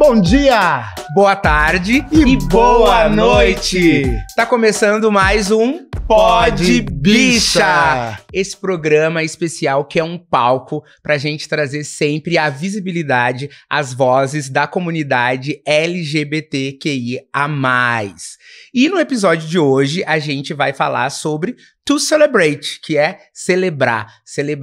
Bom dia, boa tarde e boa noite. Tá começando mais um Pod Bicha. Esse programa especial que é um palco pra gente trazer sempre a visibilidade às vozes da comunidade LGBTQIA+. E no episódio de hoje a gente vai falar sobre To Celebrate, que é celebrar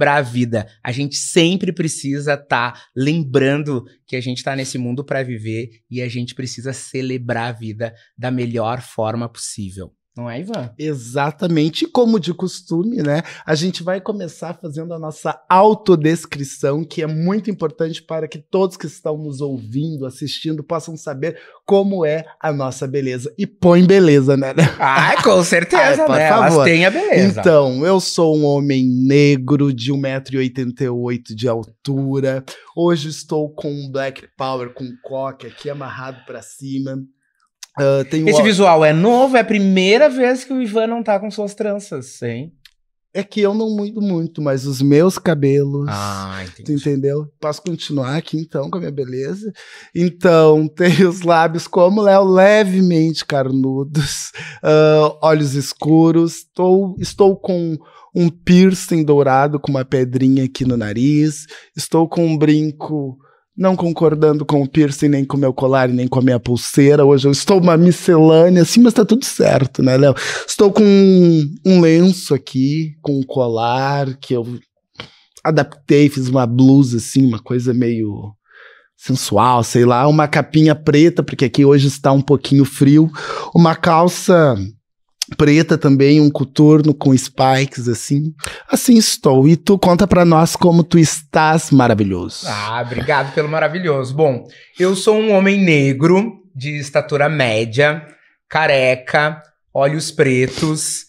a vida. A gente sempre precisa estar lembrando que a gente está nesse mundo para viver e a gente precisa celebrar a vida da melhor forma possível. Não é, Ivan? Exatamente. E como de costume, né? A gente vai começar fazendo a nossa autodescrição, que é muito importante para que todos que estão nos ouvindo, assistindo, possam saber como é a nossa beleza. E põe beleza, né? Ai, com certeza, ai, né? Elas têm a beleza. Então, eu sou um homem negro de 1,88 m de altura. Hoje estou com um Black Power, com coque aqui amarrado para cima. Esse visual é novo, é a primeira vez que o Ivan não tá com suas tranças, hein? É que eu não mudo muito, mas os meus cabelos... Ah, entendi. Tu entendeu? Posso continuar aqui, então, com a minha beleza? Então, tenho os lábios como Léo, levemente carnudos, olhos escuros, estou com um piercing dourado com uma pedrinha aqui no nariz, estou com um brinco... Não concordando com o piercing, nem com o meu colar, nem com a minha pulseira. Hoje eu estou uma miscelânea, assim, mas tá tudo certo, né, Léo? Estou com um lenço aqui, com um colar que eu adaptei, fiz uma blusa, assim, uma coisa meio sensual, sei lá. Uma capinha preta, porque aqui hoje está um pouquinho frio. Uma calça preta também, um coturno com spikes, assim. Assim estou. E tu conta pra nós como tu estás maravilhoso. Ah, obrigado pelo maravilhoso. Bom, eu sou um homem negro, de estatura média, careca, olhos pretos.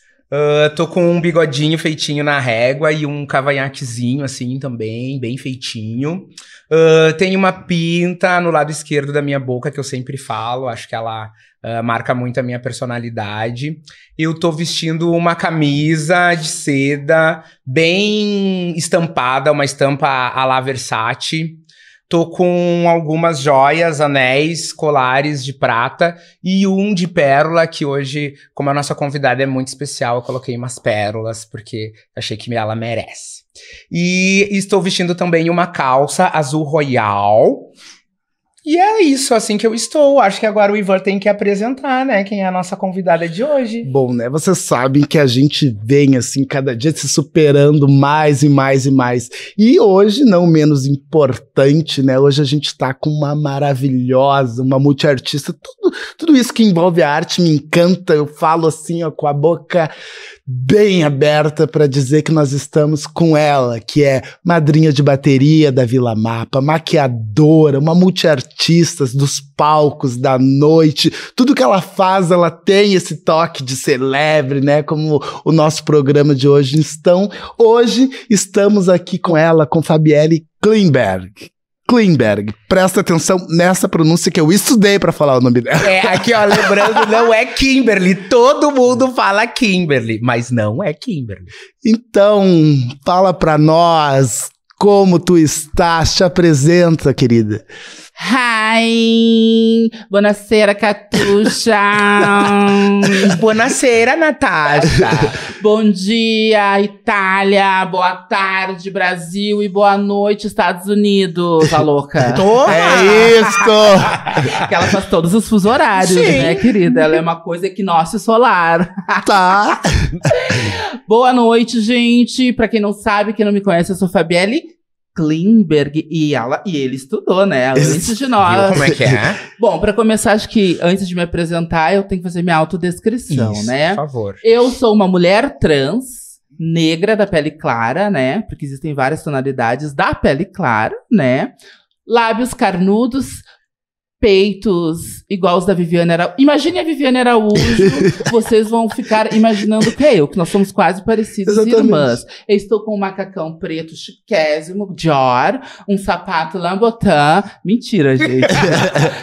Tô com um bigodinho feitinho na régua e um cavanhaquezinho, assim, também, bem feitinho. Tenho uma pinta no lado esquerdo da minha boca, que eu sempre falo. Acho que ela... marca muito a minha personalidade. Eu tô vestindo uma camisa de seda bem estampada, uma estampa à la Versace. Tô com algumas joias, anéis, colares de prata e um de pérola, que hoje, como a nossa convidada é muito especial, eu coloquei umas pérolas, porque achei que ela merece. E estou vestindo também uma calça azul royal. E é isso, assim que eu estou. Acho que agora o Ivan tem que apresentar, né? Quem é a nossa convidada de hoje. Bom, né? Vocês sabem que a gente vem, assim, cada dia se superando mais e mais e mais. E hoje, não menos importante, né? Hoje a gente tá com uma maravilhosa, uma multiartista. Tudo isso que envolve a arte me encanta. Eu falo assim, ó, com a boca bem aberta para dizer que nós estamos com ela, que é madrinha de bateria da Vila Mapa, maquiadora, uma multiartista dos palcos, da noite. Tudo que ela faz, ela tem esse toque de celebre, né? Como o nosso programa de hoje. Então, hoje estamos aqui com ela, com Fabielly Klimberg. Klimberg, presta atenção nessa pronúncia que eu estudei pra falar o nome dela. É, aqui ó, lembrando, não é Kimberly, todo mundo fala Kimberly, mas não é Kimberly. Então, fala pra nós como tu estás, te apresenta, querida. Hi, buonasera Catuxa. Buonasera Natasha. Bom dia Itália, boa tarde Brasil e boa noite Estados Unidos, a louca. Toma! É isso! Que ela faz todos os fusos horários, sim, né, querida? Ela é uma coisa equinócio solar. Tá. Boa noite, gente. Pra quem não sabe, quem não me conhece, eu sou Fabielly Klimberg, e ele estudou, né? Antes de nós. Como é que é? Bom, pra começar, acho que antes de me apresentar, eu tenho que fazer minha autodescrição, isso, né? Por favor. Eu sou uma mulher trans, negra, da pele clara, né? Porque existem várias tonalidades da pele clara, né? Lábios carnudos, peitos igual os da Viviane Araújo. Imagine a Viviane Araújo, vocês vão ficar imaginando que é eu, que nós somos quase parecidos, exatamente, irmãs. Eu estou com um macacão preto chiquésimo, Dior, um sapato Lambotin. Mentira, gente.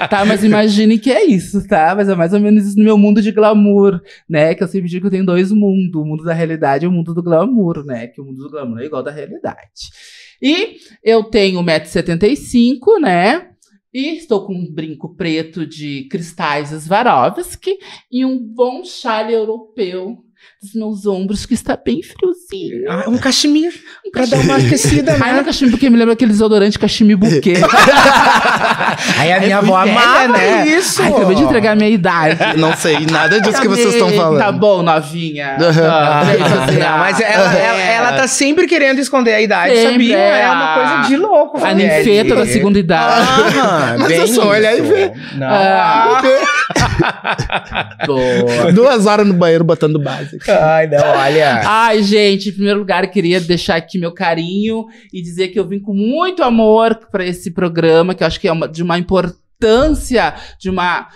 Tá, mas imagine que é isso, tá? Mas é mais ou menos isso no meu mundo de glamour, né? Que eu sempre digo que eu tenho dois mundos, o mundo da realidade e o mundo do glamour, né? Que o mundo do glamour é igual da realidade. E eu tenho 1,75 m, né? E estou com um brinco preto de cristais Swarovski e um bom chale europeu dos meus ombros, que está bem friozinho. Ah, um cachemir, pra dar uma aquecida. Ai, né? No cachemire, porque me lembra aquele desodorante Cashmere Bouquet. Aí a minha avó amava, né? Isso. Ai, acabei de entregar a minha idade. Não sei nada disso que vocês estão falando. Tá bom, novinha. Não, mas ela tá sempre querendo esconder a idade, sempre, sabia? É uma coisa de louco. A ninfeta da segunda idade. Ah, mas eu só olhar e ver. Não. Boa. 2 horas no banheiro botando base. Ai, não, olha. Ai, gente, em primeiro lugar, eu queria deixar aqui meu carinho e dizer que eu vim com muito amor para esse programa, que eu acho que é de uma importância, de uma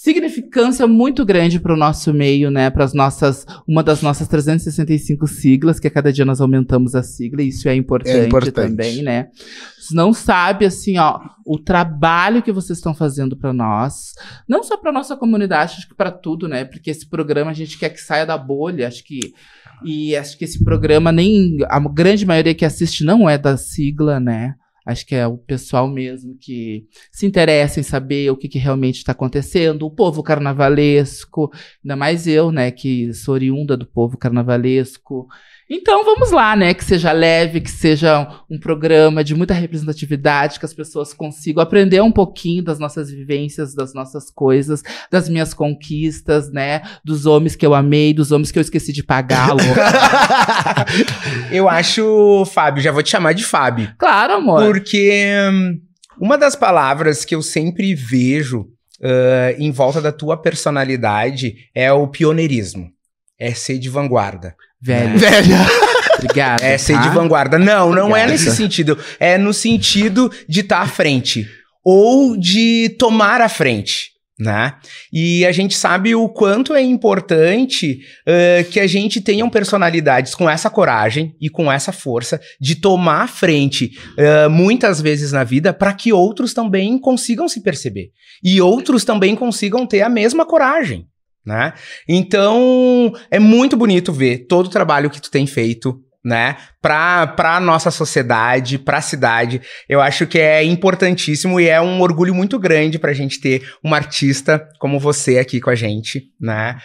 significância muito grande para o nosso meio, né? Para as nossas, uma das nossas 365 siglas, que a cada dia nós aumentamos a sigla, e isso é importante também, né? Não sabe, assim, ó, o trabalho que vocês estão fazendo para nós, não só para nossa comunidade, acho que para tudo, né? Porque esse programa a gente quer que saia da bolha, acho que esse programa nem a grande maioria que assiste não é da sigla, né? Acho que é o pessoal mesmo que se interessa em saber o que realmente está acontecendo, o povo carnavalesco, ainda mais eu, né, que sou oriunda do povo carnavalesco. Então vamos lá, né, que seja leve, que seja um programa de muita representatividade, que as pessoas consigam aprender um pouquinho das nossas vivências, das nossas coisas, das minhas conquistas, né, dos homens que eu amei, dos homens que eu esqueci de pagá-lo. Eu acho, Fábio, já vou te chamar de Fábio. Claro, amor. Porque uma das palavras que eu sempre vejo em volta da tua personalidade é o pioneirismo, é ser de vanguarda. Velha. Obrigada. É ser de vanguarda. Não, não é nesse sentido. É no sentido de estar à frente. Ou de tomar a frente, né? E a gente sabe o quanto é importante que a gente tenha personalidades com essa coragem e com essa força de tomar a frente muitas vezes na vida, para que outros também consigam se perceber. E outros também consigam ter a mesma coragem, né? Então, é muito bonito ver todo o trabalho que tu tem feito, né, para nossa sociedade, para a cidade. Eu acho que é importantíssimo e é um orgulho muito grande para a gente ter uma artista como você aqui com a gente, né?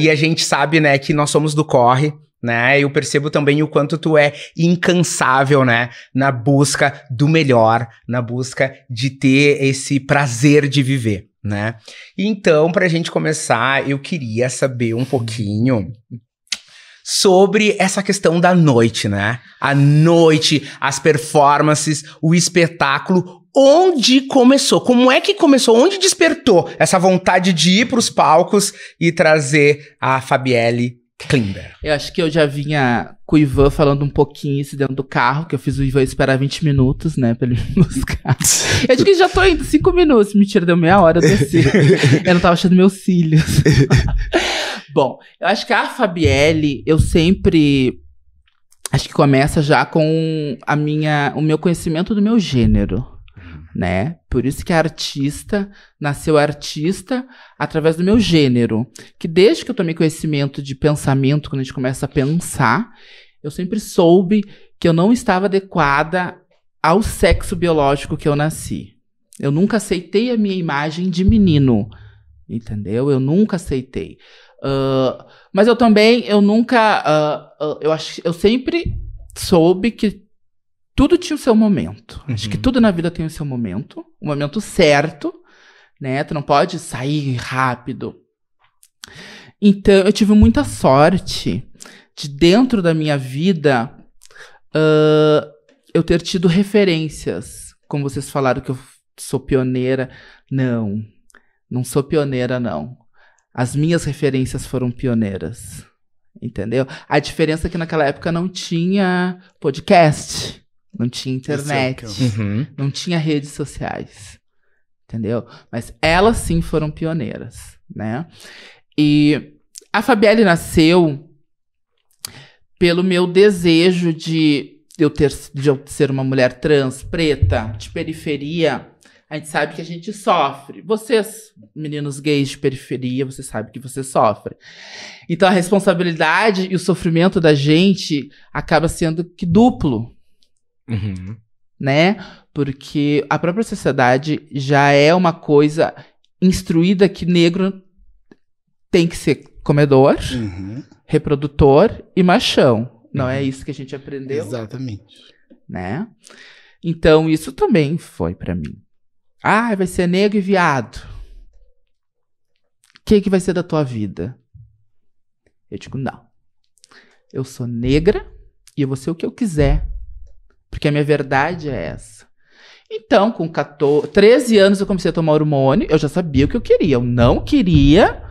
E a gente sabe, né, que nós somos do corre, né? Eu percebo também o quanto tu é incansável, né, na busca do melhor, na busca de ter esse prazer de viver, né? Então, pra gente começar, eu queria saber um pouquinho sobre essa questão da noite, né? A noite, as performances, o espetáculo. Onde começou? Como é que começou? Onde despertou essa vontade de ir pros palcos e trazer a Fabielly Klimberg? Eu acho que eu já vinha com o Ivan falando um pouquinho isso dentro do carro, que eu fiz o Ivan esperar 20 minutos, né, pra ele me buscar. Eu disse que já tô indo 5 minutos, mentira, deu meia hora, eu desci. Eu não tava achando meus cílios. Bom, eu acho que a Fabielly, eu sempre... Acho que começa já com o meu conhecimento do meu gênero, né? Por isso que a artista nasceu artista através do meu gênero. Que desde que eu tomei conhecimento de pensamento, quando a gente começa a pensar, eu sempre soube que eu não estava adequada ao sexo biológico que eu nasci. Eu nunca aceitei a minha imagem de menino, entendeu? Eu nunca aceitei. Mas eu também, eu sempre soube que tudo tinha o seu momento. Uhum. Acho que tudo na vida tem o seu momento. O momento certo, né? Tu não pode sair rápido. Então, eu tive muita sorte de dentro da minha vida eu ter tido referências. Como vocês falaram que eu sou pioneira. Não, não sou pioneira, não. As minhas referências foram pioneiras. Entendeu? A diferença é que naquela época não tinha podcast. Não tinha internet, não tinha redes sociais, entendeu? Mas elas sim foram pioneiras, né? E a Fabielly nasceu pelo meu desejo de eu ser uma mulher trans, preta, de periferia. A gente sabe que a gente sofre. Vocês, meninos gays de periferia, você sabe que você sofre. Então a responsabilidade e o sofrimento da gente acaba sendo que duplo. Uhum. né? Porque a própria sociedade já é uma coisa instruída que negro tem que ser comedor, reprodutor e machão. Não é isso que a gente aprendeu? Exatamente. Né? Então, isso também foi pra mim. Ah, vai ser negro e viado. O que que vai ser da tua vida? Eu digo, não. Eu sou negra e eu vou ser o que eu quiser. Porque a minha verdade é essa. Então, com 13 anos eu comecei a tomar hormônio. Eu já sabia o que eu queria. Eu não queria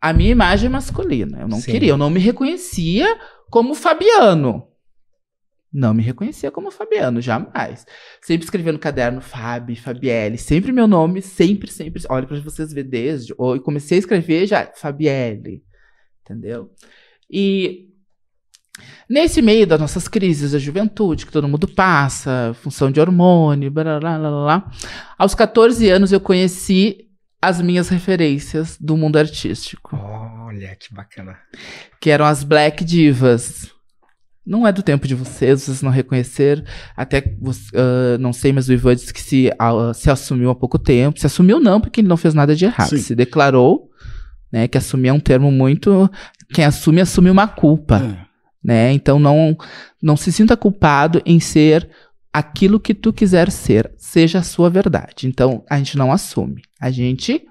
a minha imagem masculina. Eu não queria. Eu não me reconhecia como Fabiano. Não me reconhecia como Fabiano, jamais. Sempre escrevia no caderno Fabi, Fabielly. Sempre meu nome, sempre, sempre. Olha, pra vocês verem desde... Eu comecei a escrever já Fabielly. Entendeu? E... nesse meio das nossas crises da juventude, que todo mundo passa, função de hormônio, blá, blá, blá, blá. Aos 14 anos eu conheci as minhas referências do mundo artístico. Olha, que bacana. Que eram as Black Divas. Não é do tempo de vocês, vocês não reconheceram. Até, não sei, mas o Ivan disse que se assumiu há pouco tempo. Se assumiu não, porque ele não fez nada de errado. Sim. Se declarou, né, que assumir é um termo muito... Quem assume, assume uma culpa. Né? Então não se sinta culpado em ser aquilo que tu quiser ser, seja a sua verdade. Então a gente não assume, a gente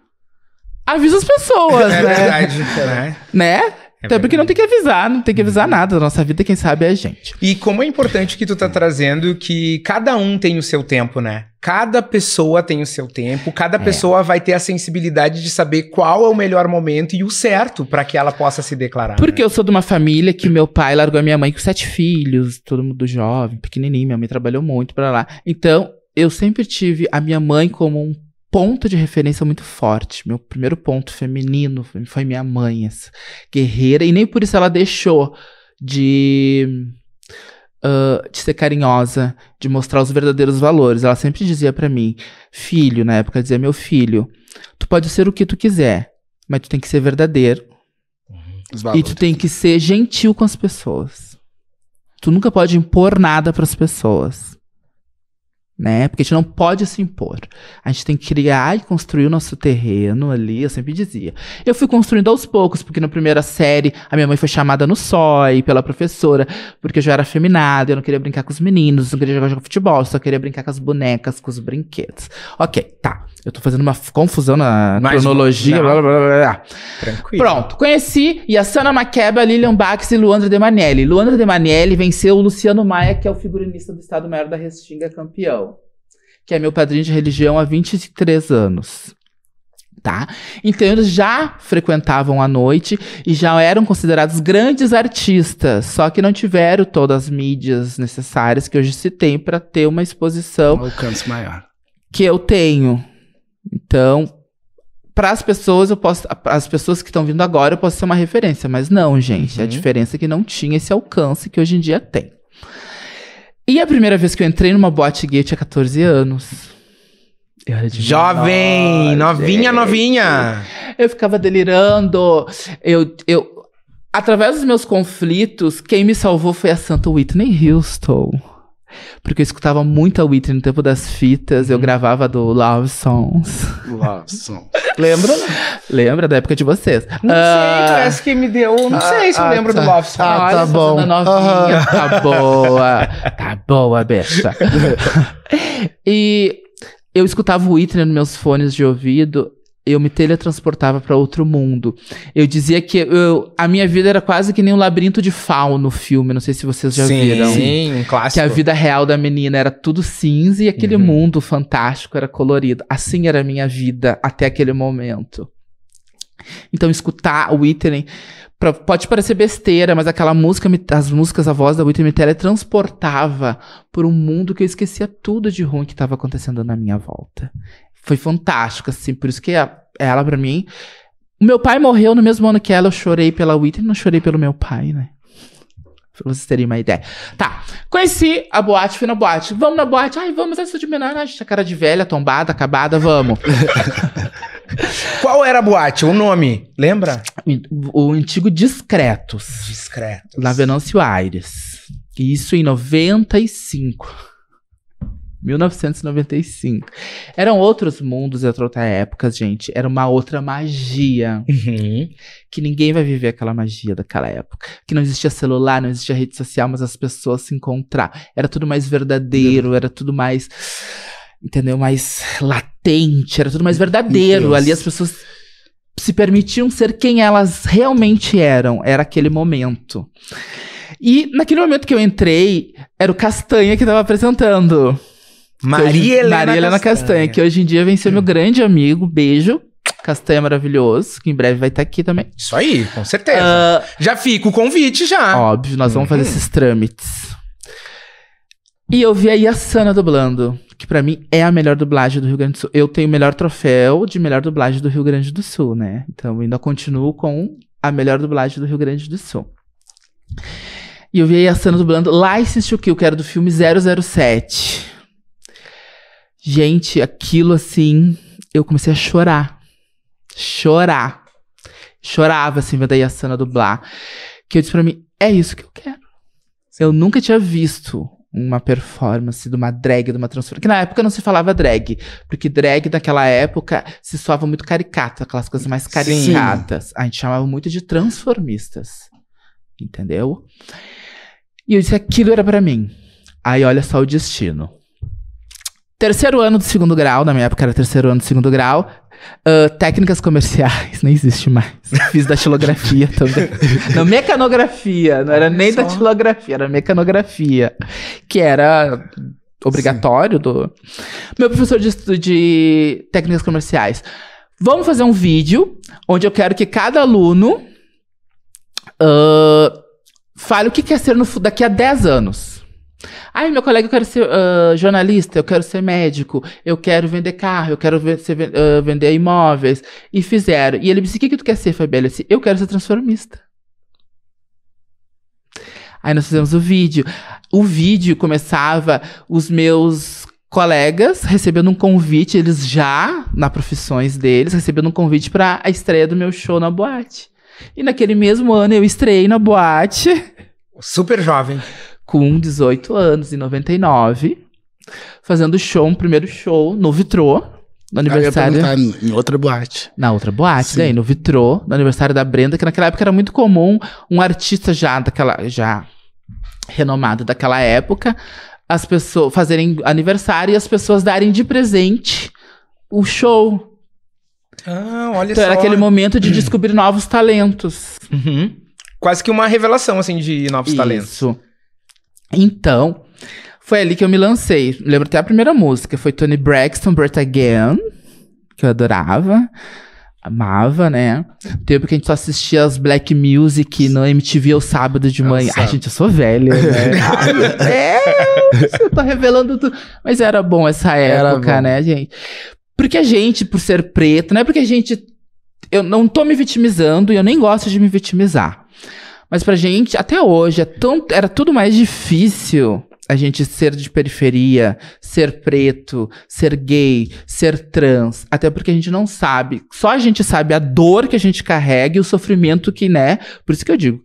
avisa as pessoas, né? É verdade, né? Até porque não tem que avisar, não tem que avisar nada da nossa vida, quem sabe é a gente. E como é importante que tu tá trazendo que cada um tem o seu tempo, né? Cada pessoa tem o seu tempo, cada pessoa vai ter a sensibilidade de saber qual é o melhor momento e o certo pra que ela possa se declarar. Porque eu sou de uma família que meu pai largou a minha mãe com 7 filhos, todo mundo jovem, pequenininho, minha mãe trabalhou muito pra lá. Então, eu sempre tive a minha mãe como um ponto de referência muito forte. Meu primeiro ponto feminino foi minha mãe, essa guerreira, e nem por isso ela deixou de ser carinhosa, de mostrar os verdadeiros valores. Ela sempre dizia pra mim, filho, na época dizia, meu filho, tu pode ser o que tu quiser, mas tu tem que ser verdadeiro, e tu tem que ser gentil com as pessoas. Tu nunca pode impor nada pras pessoas. Né? Porque a gente não pode se impor. A gente tem que criar e construir o nosso terreno ali, eu sempre dizia. Eu fui construindo aos poucos, porque na primeira série a minha mãe foi chamada no SOI pela professora, porque eu já era afeminada, eu não queria brincar com os meninos, não queria jogar futebol, só queria brincar com as bonecas, com os brinquedos. Ok, tá. Eu tô fazendo uma confusão na cronologia. Blá, blá, blá, blá. Tranquilo. Pronto, conheci Iassana Maquebra, Lilian Bax e Luandra Demanelli. Luandra Demanelli venceu o Luciano Maia, que é o figurinista do Estado-Maior da Restinga, campeão. Que é meu padrinho de religião há 23 anos, tá? Então, eles já frequentavam à noite e já eram considerados grandes artistas, só que não tiveram todas as mídias necessárias que hoje se tem para ter uma exposição... um alcance maior. Que eu tenho. Então, para as pessoas, as pessoas que estão vindo agora, eu posso ser uma referência, mas não, gente. A diferença é que não tinha esse alcance que hoje em dia tem. E a primeira vez que eu entrei numa boate gay, eu tinha 14 anos. Eu era de jovem, novinha. Eu ficava delirando. Através dos meus conflitos, quem me salvou foi a santa Whitney Houston. Porque eu escutava muito a Whitney no tempo das fitas. Eu gravava do Love Songs. Love Songs. Lembra? Lembra da época de vocês? Não sei, parece que me deu... Não sei se eu lembro do Love Songs. Tá bom. Novinha, tá boa. Tá boa, besta. E eu escutava o Whitney nos meus fones de ouvido. Eu me teletransportava para outro mundo. Eu dizia que a minha vida era quase que nem um labirinto de Fauno no filme. Não sei se vocês já viram. Sim, um clássico. Que a vida real da menina era tudo cinza e aquele mundo fantástico era colorido. Assim era a minha vida até aquele momento. Então, escutar o Whitney... pode parecer besteira, mas aquela música, a voz da Whitney me teletransportava por um mundo que eu esquecia tudo de ruim que estava acontecendo na minha volta. Foi fantástico, assim, por isso que ela, pra mim... O meu pai morreu no mesmo ano que ela, eu chorei pela Whitney, não chorei pelo meu pai, né? Pra vocês terem uma ideia. Tá, conheci a boate, fui na boate. Vamos na boate? Ai, vamos, essa de menor. Ai, cara de velha, tombada, acabada, vamos. Qual era a boate? O nome, lembra? O antigo Discretos. Discretos. Lá Venâncio Aires. Isso em 95. 1995. Eram outros mundos, outra época, gente. Era uma outra magia. Uhum. Que ninguém vai viver aquela magia daquela época. Que não existia celular, não existia rede social, mas as pessoas se encontravam. Era tudo mais verdadeiro, era tudo mais... Entendeu? Mais latente. Era tudo mais verdadeiro. Ali as pessoas se permitiam ser quem elas realmente eram. Era aquele momento. E naquele momento que eu entrei, era o Castanha que estava apresentando. Maria Helena Castanha, que hoje em dia vem ser meu grande amigo. Beijo. Castanha maravilhoso, que em breve vai estar aqui também. Isso aí, com certeza. Já fica o convite, já. Óbvio, nós vamos fazer esses trâmites. E eu vi a Iassana dublando, que pra mim é a melhor dublagem do Rio Grande do Sul. Eu tenho o melhor troféu de melhor dublagem do Rio Grande do Sul, né? Então eu ainda continuo com a melhor dublagem do Rio Grande do Sul. E eu vi a Iassana dublando License to Kill, que era do filme 007. Gente, aquilo assim, eu comecei a chorar. Chorava assim, vendo a Iassana dublar. Que eu disse pra mim, é isso que eu quero. Eu nunca tinha visto uma performance de uma drag, de uma transformação. Que na época não se falava drag. Porque drag naquela época se soava muito caricato, aquelas coisas mais caricatas. Sim. A gente chamava muito de transformistas. Entendeu? E eu disse, aquilo era pra mim. Aí olha só o destino. Terceiro ano do segundo grau, na minha época era terceiro ano do segundo grau. Técnicas comerciais, não existe mais. Fiz datilografia também. Não, mecanografia, não era nem datilografia, era mecanografia. Que era obrigatório do... Meu professor de técnicas comerciais. Vamos fazer um vídeo onde eu quero que cada aluno fale o que quer ser daqui a 10 anos. Ai, meu colega, eu quero ser jornalista, eu quero ser médico, eu quero vender carro, eu quero vender imóveis. E fizeram. E ele disse, o que tu quer ser, Fabielly? Eu disse, eu quero ser transformista. Aí nós fizemos o vídeo. O vídeo começava os meus colegas recebendo um convite, eles já, na profissões deles, recebendo um convite para a estreia do meu show na boate. E naquele mesmo ano eu estreiei na boate. Super jovem. Com 18 anos, em 99, fazendo show, um primeiro show no Vitrô, no aniversário... em outra boate. Na outra boate, né? No Vitrô, no aniversário da Brenda, que naquela época era muito comum um artista já renomado daquela época, as pessoas fazerem aniversário e as pessoas darem de presente o show. Ah, olha só. Então era aquele momento de descobrir novos talentos. Uhum. Quase que uma revelação, assim, de novos talentos. Isso. Então, foi ali que eu me lancei. Lembro até a primeira música. Foi Tony Braxton, Birth Again, que eu adorava. Amava, né? Tempo que a gente só assistia as Black Music na MTV ao sábado de manhã. Ai, gente, eu sou velha, né? Ai, meu Deus, eu tô revelando tudo. Mas era bom essa época, né, gente? Porque a gente, por ser preto, não é porque a gente... Eu não tô me vitimizando e eu nem gosto de me vitimizar. Mas pra gente, até hoje, era tudo mais difícil a gente ser de periferia, ser preto, ser gay, ser trans. Até porque a gente não sabe. Só a gente sabe a dor que a gente carrega e o sofrimento que, né? Por isso que eu digo,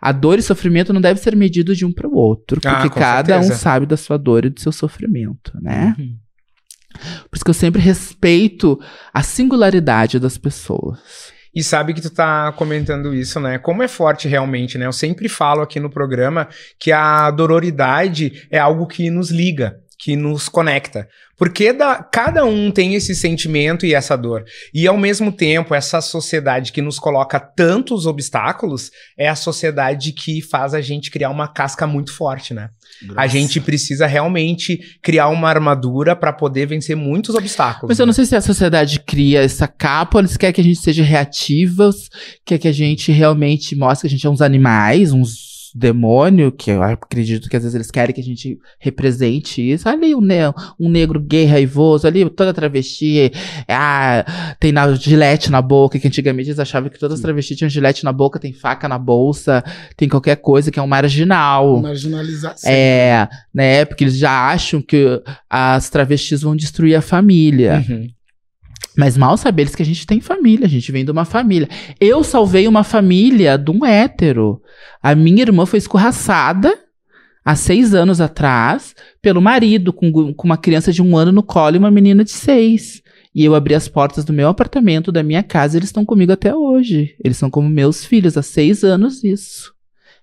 a dor e sofrimento não devem ser medidos de um pro outro. Porque cada um sabe da sua dor e do seu sofrimento, né? Uhum. Por isso que eu sempre respeito a singularidade das pessoas. E sabe que tu tá comentando isso, né? Como é forte realmente, né? Eu sempre falo aqui no programa que a dororidade é algo que nos liga, que nos conecta. Porque cada um tem esse sentimento e essa dor. E ao mesmo tempo, essa sociedade que nos coloca tantos obstáculos é a sociedade que faz a gente criar uma casca muito forte, né? Nossa. A gente precisa realmente criar uma armadura para poder vencer muitos obstáculos. Mas eu não sei se a sociedade cria essa capa, eles querem que a gente seja reativas, quer que a gente realmente mostre que a gente é uns animais, uns demônio, que eu acredito que às vezes eles querem que a gente represente isso. Ali um negro gay raivoso, ali toda travesti tem gilete na boca, que antigamente eles achavam que todas as travestis tinham gilete na boca, tem faca na bolsa, tem qualquer coisa que é um marginal. Marginalização. É, né, porque eles já acham que as travestis vão destruir a família. Uhum. Mas mal saber eles que a gente tem família, a gente vem de uma família. Eu salvei uma família de um hétero. A minha irmã foi escorraçada, há 6 anos atrás, pelo marido, com uma criança de 1 ano no colo e uma menina de 6. E eu abri as portas do meu apartamento, da minha casa, e eles estão comigo até hoje. Eles são como meus filhos, há 6 anos isso.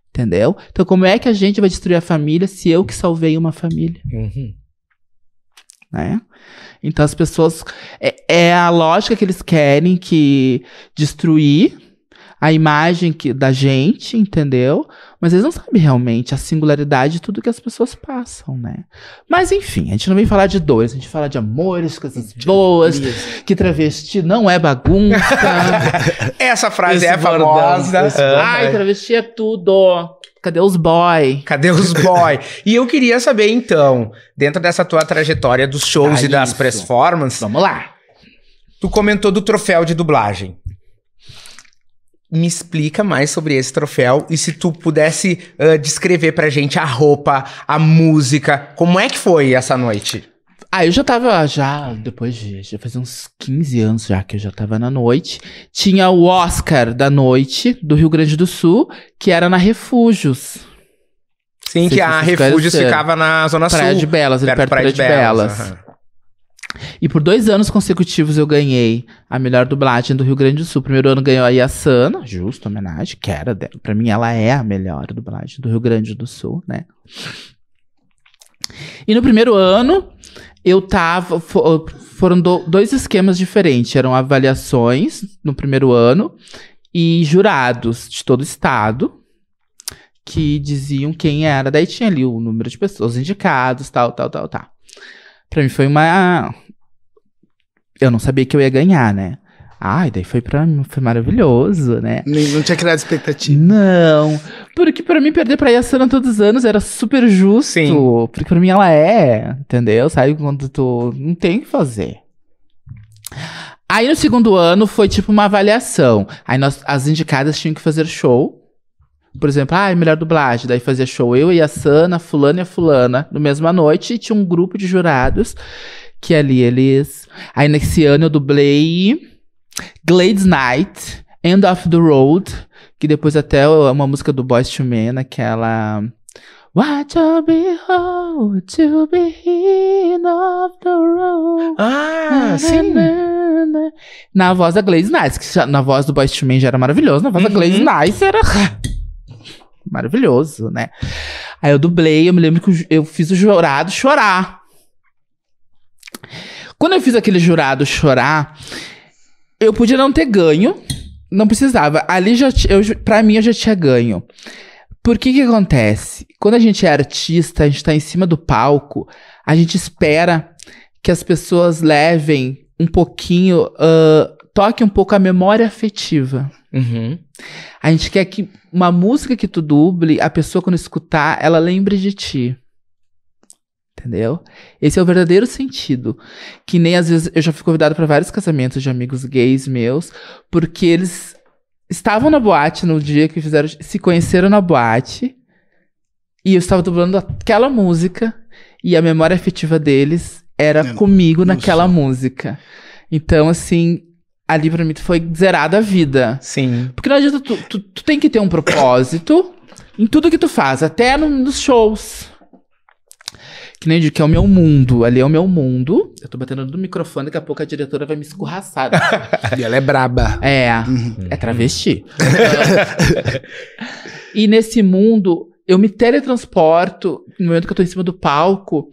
Entendeu? Então como é que a gente vai destruir a família se eu que salvei uma família? Uhum. Né? Então as pessoas... É a lógica que eles querem, que destruir a imagem da gente, entendeu? Mas eles não sabem realmente a singularidade de tudo que as pessoas passam, né? Mas enfim, a gente não vem falar de dores, a gente fala de amores, coisas boas, que travesti não é bagunça. Essa frase é famosa. Ai, travesti é tudo. Cadê os boy? Cadê os boy? E eu queria saber, então, dentro dessa tua trajetória dos shows e das performances... Vamos lá. Tu comentou do troféu de dublagem. Me explica mais sobre esse troféu e se tu pudesse descrever pra gente a roupa, a música, como é que foi essa noite? Ah, eu já tava, já fazia uns 15 anos já que eu já tava na noite. Tinha o Oscar da noite, do Rio Grande do Sul, que era na Refúgios. Sim, que a Refúgios ficava na Zona Sul. Praia de Belas, perto do Praia de Belas. Uhum. E por 2 anos consecutivos eu ganhei a melhor dublagem do Rio Grande do Sul. Primeiro ano ganhou a Iassana, justo, homenagem, que era dela. Pra mim ela é a melhor dublagem do Rio Grande do Sul, né? E no primeiro ano eu tava... Foram 2 esquemas diferentes. Eram avaliações no primeiro ano e jurados de todo o estado que diziam quem era. Daí tinha ali o número de pessoas indicados, tal. Pra mim foi uma... Eu não sabia que eu ia ganhar, né? Ai, daí foi pra mim, foi maravilhoso, né? Não tinha criado expectativa. Não. Porque pra mim, perder pra Iassana todos os anos era super justo. Sim. Porque pra mim ela é, entendeu? Sabe quando tu não tem o que fazer. Aí no segundo ano foi tipo uma avaliação. Aí as indicadas tinham que fazer show. Por exemplo, melhor dublagem. Daí fazia show eu e a Sana, fulano e a fulana, no mesma noite. E tinha um grupo de jurados que ali eles... Aí nesse ano eu dublei Gladys Knight, End of the Road, que depois até uma música do Boyz II Men, aquela... What to be home, to be in of the road. Ah, sim. Na voz da Gladys Knight, que na voz do Boyz II Men já era maravilhoso. Na voz da Gladys Knight era... maravilhoso, né? Aí eu dublei, eu me lembro que eu fiz o jurado chorar. Quando eu fiz aquele jurado chorar, eu podia não ter ganho, não precisava. Ali, pra mim, eu já tinha ganho. Por que acontece? Quando a gente é artista, a gente tá em cima do palco, a gente espera que as pessoas levem um pouquinho, toquem um pouco a memória afetiva. Uhum. A gente quer que uma música que tu duble, a pessoa quando escutar, ela lembre de ti. Entendeu? Esse é o verdadeiro sentido. Que nem às vezes eu já fui convidado para vários casamentos de amigos gays meus, porque eles estavam na boate no dia que fizeram, se conheceram na boate, e eu estava dublando aquela música, e a memória afetiva deles era comigo naquela música. Então, assim... Ali pra mim foi zerada a vida. Sim. Porque não adianta, tu tem que ter um propósito em tudo que tu faz, até nos shows. Que nem eu digo, que é o meu mundo. Ali é o meu mundo. Eu tô batendo no microfone, daqui a pouco a diretora vai me escorraçar. E ela é braba. É travesti. E nesse mundo, eu me teletransporto, no momento que eu tô em cima do palco,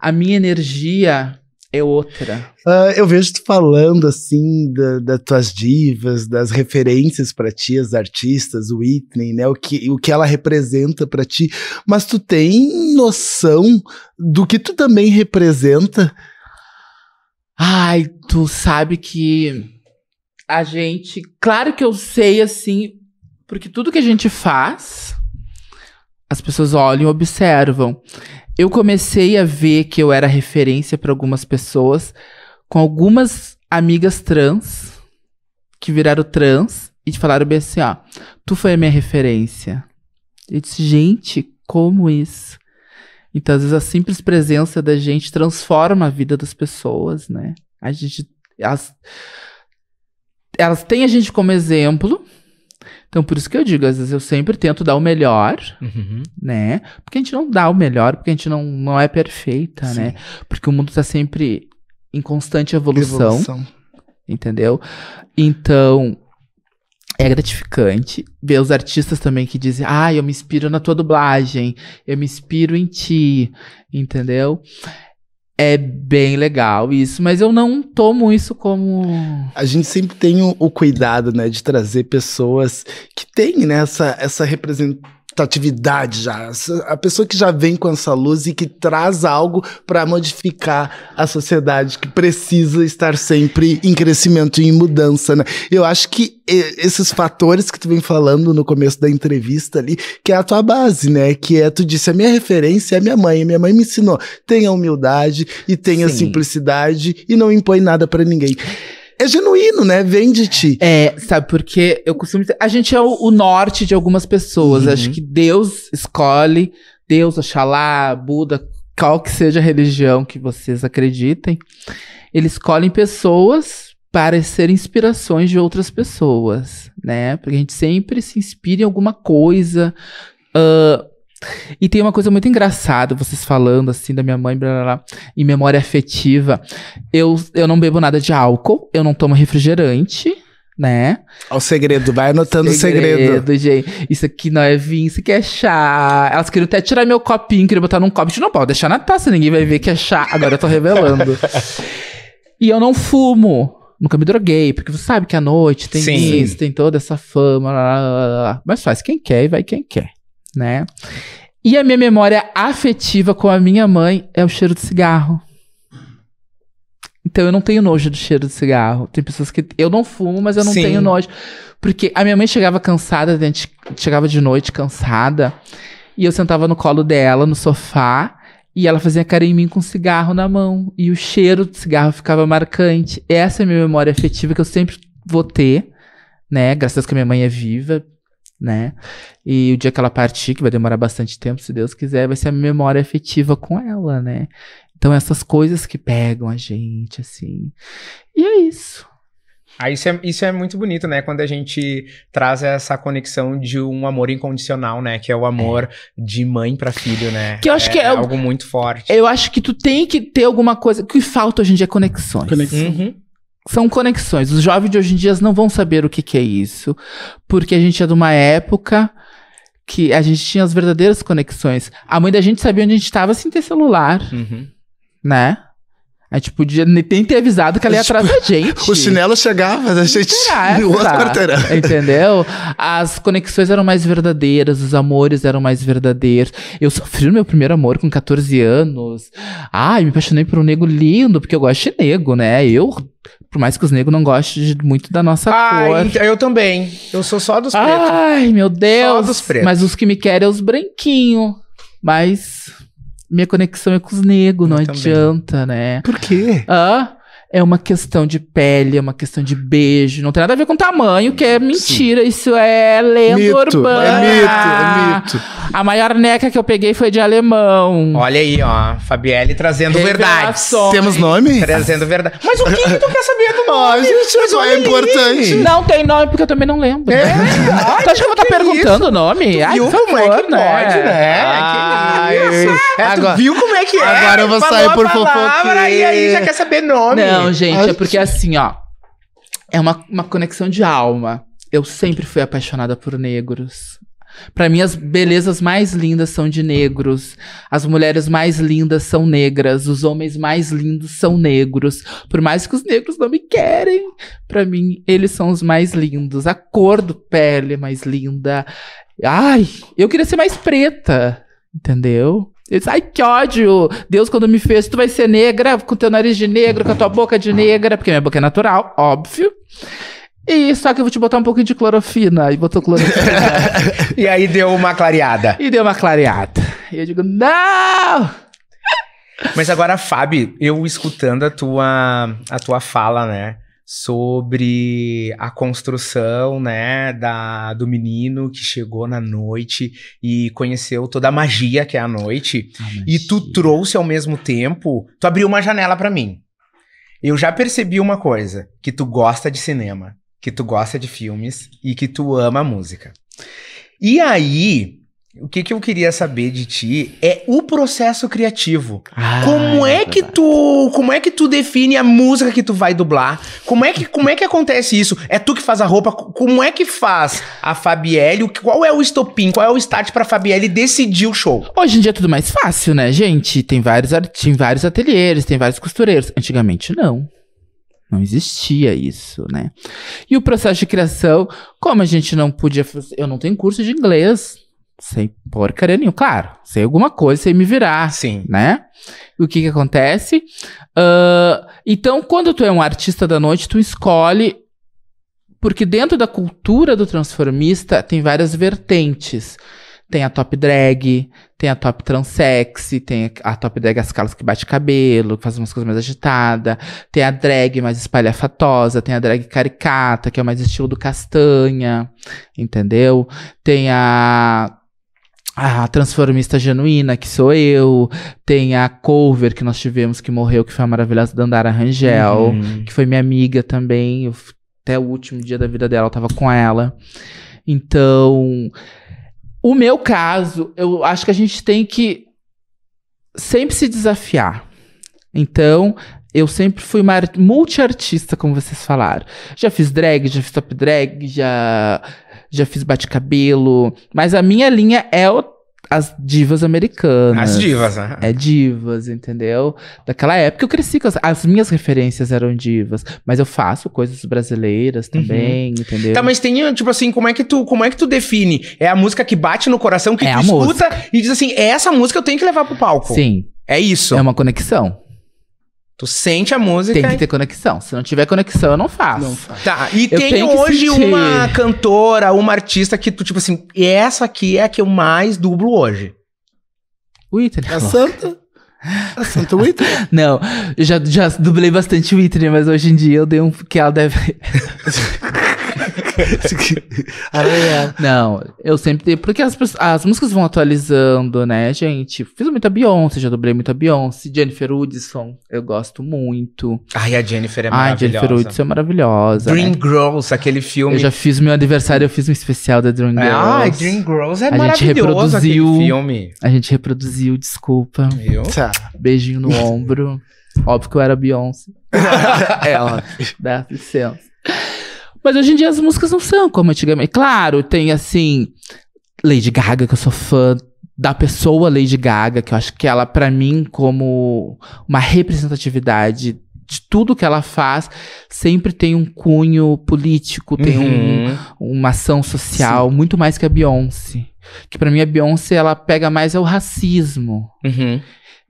a minha energia... é outra. Eu vejo tu falando, assim, das tuas divas, das referências pra ti, as artistas, Whitney, né? O que ela representa pra ti. Mas tu tem noção do que tu também representa? Ai, tu sabe que a gente... Claro que eu sei, assim, porque tudo que a gente faz, as pessoas olham e observam. Eu comecei a ver que eu era referência para algumas pessoas, com algumas amigas trans, que viraram trans, e falaram bem assim, ó, tu foi a minha referência. Eu disse, gente, como isso? Então, às vezes, a simples presença da gente transforma a vida das pessoas, né? A gente, elas têm a gente como exemplo, Então, por isso que eu digo, às vezes eu sempre tento dar o melhor, né? Porque a gente não dá o melhor, porque a gente não é perfeita, sim, né? Porque o mundo tá sempre em constante evolução. Entendeu? Então, é gratificante ver os artistas também que dizem, ah, eu me inspiro na tua dublagem, eu me inspiro em ti, entendeu? É bem legal isso, mas eu não tomo isso como... A gente sempre tem o cuidado, né, de trazer pessoas que têm, né, essa representatividade já. A pessoa que já vem com essa luz e que traz algo para modificar a sociedade, que precisa estar sempre em crescimento e em mudança, né? Eu acho que esses fatores que tu vem falando no começo da entrevista ali, que é a tua base, né? Que é, tu disse, a minha referência é minha mãe me ensinou, tenha humildade e tenha simplicidade e não impõe nada pra ninguém. É genuíno, né? Vem de ti. É, sabe, porque eu costumo dizer, a gente é o norte de algumas pessoas, acho que Deus escolhe, Deus, Oxalá, Buda, qual que seja a religião que vocês acreditem, ele escolhe pessoas para ser inspirações de outras pessoas, né? Porque a gente sempre se inspira em alguma coisa. E tem uma coisa muito engraçada, vocês falando assim da minha mãe, blá, blá, blá, em memória afetiva. Eu não bebo nada de álcool, eu não tomo refrigerante, né? Olha o segredo, vai anotando o segredo. Gente, isso aqui não é vinho, isso aqui é chá. Elas queriam até tirar meu copinho, queriam botar num copo. Não pode deixar na taça, ninguém vai ver que é chá. Agora eu tô revelando. E eu não fumo. Nunca me droguei, porque você sabe que à noite tem isso, tem toda essa fama, lá, lá, lá, lá. Mas faz quem quer e vai quem quer, né? E a minha memória afetiva com a minha mãe é o cheiro de cigarro. Então eu não tenho nojo do cheiro de cigarro. Tem pessoas que... Eu não fumo, mas eu não tenho nojo. Porque a minha mãe chegava cansada, a gente chegava de noite cansada, e eu sentava no colo dela, no sofá, e ela fazia cara em mim com um cigarro na mão. E o cheiro do cigarro ficava marcante. Essa é a minha memória afetiva que eu sempre vou ter, né? Graças a Deus que a minha mãe é viva, né? E o dia que ela partir, que vai demorar bastante tempo, se Deus quiser, vai ser a minha memória afetiva com ela, né? Então, essas coisas que pegam a gente, assim. E é isso. Ah, isso é muito bonito, né? Quando a gente traz essa conexão de um amor incondicional, né? Que é o amor de mãe pra filho, né? Que eu acho que é algo muito forte. Eu acho que tu tem que ter alguma coisa... O que falta hoje em dia é conexões. São conexões. Os jovens de hoje em dia não vão saber o que é isso. Porque a gente é de uma época que a gente tinha as verdadeiras conexões. A mãe da gente sabia onde a gente tava sem ter celular, né? A gente podia nem ter avisado que ela ia atrás da gente. O chinelo chegava, a gente... Outra, entendeu? As conexões eram mais verdadeiras, os amores eram mais verdadeiros. Eu sofri o meu primeiro amor com 14 anos. Ai, me apaixonei por um nego lindo, porque eu gosto de nego, né? Por mais que os negros não gostem muito da nossa cor. Eu também. Eu sou só dos pretos. Ai, meu Deus. Só dos pretos. Mas os que me querem é os branquinhos. Mas... minha conexão é com os negros, não adianta, né? Por quê? É uma questão de pele, é uma questão de beijo. Não tem nada a ver com tamanho, que é mentira. Sim. Isso é lenda urbana. É mito. A maior neca que eu peguei foi de alemão. Olha aí, ó. Fabielly trazendo verdades. Temos nome? Trazendo verdade. Mas o que tu quer saber do nome? Isso é importante. Não tem nome, porque eu também não lembro. É? Tu acha que eu vou estar perguntando o nome? Ai, viu como é que pode, né? Tu viu como é que é? Agora eu vou sair por fofoca. E aí já quer saber nome. Não, gente, é porque assim, ó, é uma conexão de alma. Eu sempre fui apaixonada por negros. Pra mim, as belezas mais lindas são de negros. As mulheres mais lindas são negras. Os homens mais lindos são negros. Por mais que os negros não me querem, pra mim, eles são os mais lindos. A cor do pele é mais linda. Ai, eu queria ser mais preta, entendeu? Eu disse, ai, que ódio! Deus, quando me fez, tu vai ser negra, com teu nariz de negro, com a tua boca de negra, porque minha boca é natural, óbvio. E só que eu vou te botar um pouquinho de clorofina. E botou clorofina. E aí deu uma clareada. E eu digo, não! Mas agora, Fábio, eu escutando a tua fala, né? Sobre a construção, né, do menino que chegou na noite e conheceu toda a magia que é a noite. E tu trouxe ao mesmo tempo... Tu abriu uma janela pra mim. Eu já percebi uma coisa, que tu gosta de cinema. que tu gosta de filmes e que tu ama música. E aí, o que que eu queria saber de ti é o processo criativo. Como é que tu define a música que tu vai dublar? Como é que acontece isso? É tu que faz a roupa? Como é que faz a Fabielly? Qual é o estopim? Qual é o start pra Fabielly decidir o show? Hoje em dia é tudo mais fácil, né, gente? Tem vários ateliês, tem vários costureiros. Antigamente, não. Não existia isso, né? E o processo de criação, como a gente não podia... Eu não tenho curso de inglês. Sem porcaria nenhuma. Claro, sei alguma coisa, sei me virar. Sim. Né? E o que que acontece? Então, quando tu é um artista da noite, tu escolhe... Porque dentro da cultura do transformista, tem várias vertentes. Tem a top drag, tem a top transsexy, tem a top drag as calas que bate cabelo, que faz umas coisas mais agitadas, tem a drag mais espalhafatosa, tem a drag caricata, que é mais estilo do Castanha, entendeu? Tem a transformista genuína, que sou eu, tem a cover que nós tivemos, que morreu, que foi a maravilhosa Dandara Rangel, que foi minha amiga também, até o último dia da vida dela eu tava com ela. Então... O meu caso, eu acho que a gente tem que sempre se desafiar. Então, eu sempre fui uma multiartista, como vocês falaram. Já fiz drag, já fiz top drag, já fiz bate-cabelo. Mas a minha linha é as divas americanas. As divas, né? É divas, entendeu? Daquela época eu cresci com as minhas referências eram divas, mas eu faço coisas brasileiras também, entendeu? Tá, mas tem, tipo assim, como é que tu define? É a música que bate no coração, que tu escuta e diz assim, essa música eu tenho que levar pro palco. Sim. É isso. É uma conexão. Tu sente a música. Tem que ter conexão. Se não tiver conexão, eu não faço. Não faço. Tá, e tem hoje uma cantora, uma artista que tu, tipo assim, essa aqui é a que eu mais dublo hoje. Whitney. A Santa? A Santa Whitney? Não, eu já dublei bastante Whitney, mas hoje em dia eu dei um... Que ela deve... Não, eu sempre dei, porque as músicas vão atualizando, né, gente? Fiz muita Beyoncé, já dublei muita Beyoncé. Jennifer Hudson, eu gosto muito. Ai, a Jennifer é maravilhosa. A Jennifer Hudson é maravilhosa. Dream, né? Girls, aquele filme. Eu já fiz meu aniversário, eu fiz um especial da Dream Girls. Ai, Dream Girls é maravilhoso aquele filme. A gente reproduziu, desculpa. Eu? Beijinho no ombro. Óbvio que eu era Beyoncé. Ela, dá licença. Mas hoje em dia as músicas não são como antigamente. Claro, tem assim... Lady Gaga, que eu sou fã da pessoa Lady Gaga. Que eu acho que ela, pra mim, como uma representatividade de tudo que ela faz, sempre tem um cunho político. Tem uma ação social, sim, muito mais que a Beyoncé. Que pra mim a Beyoncé, ela pega mais o racismo.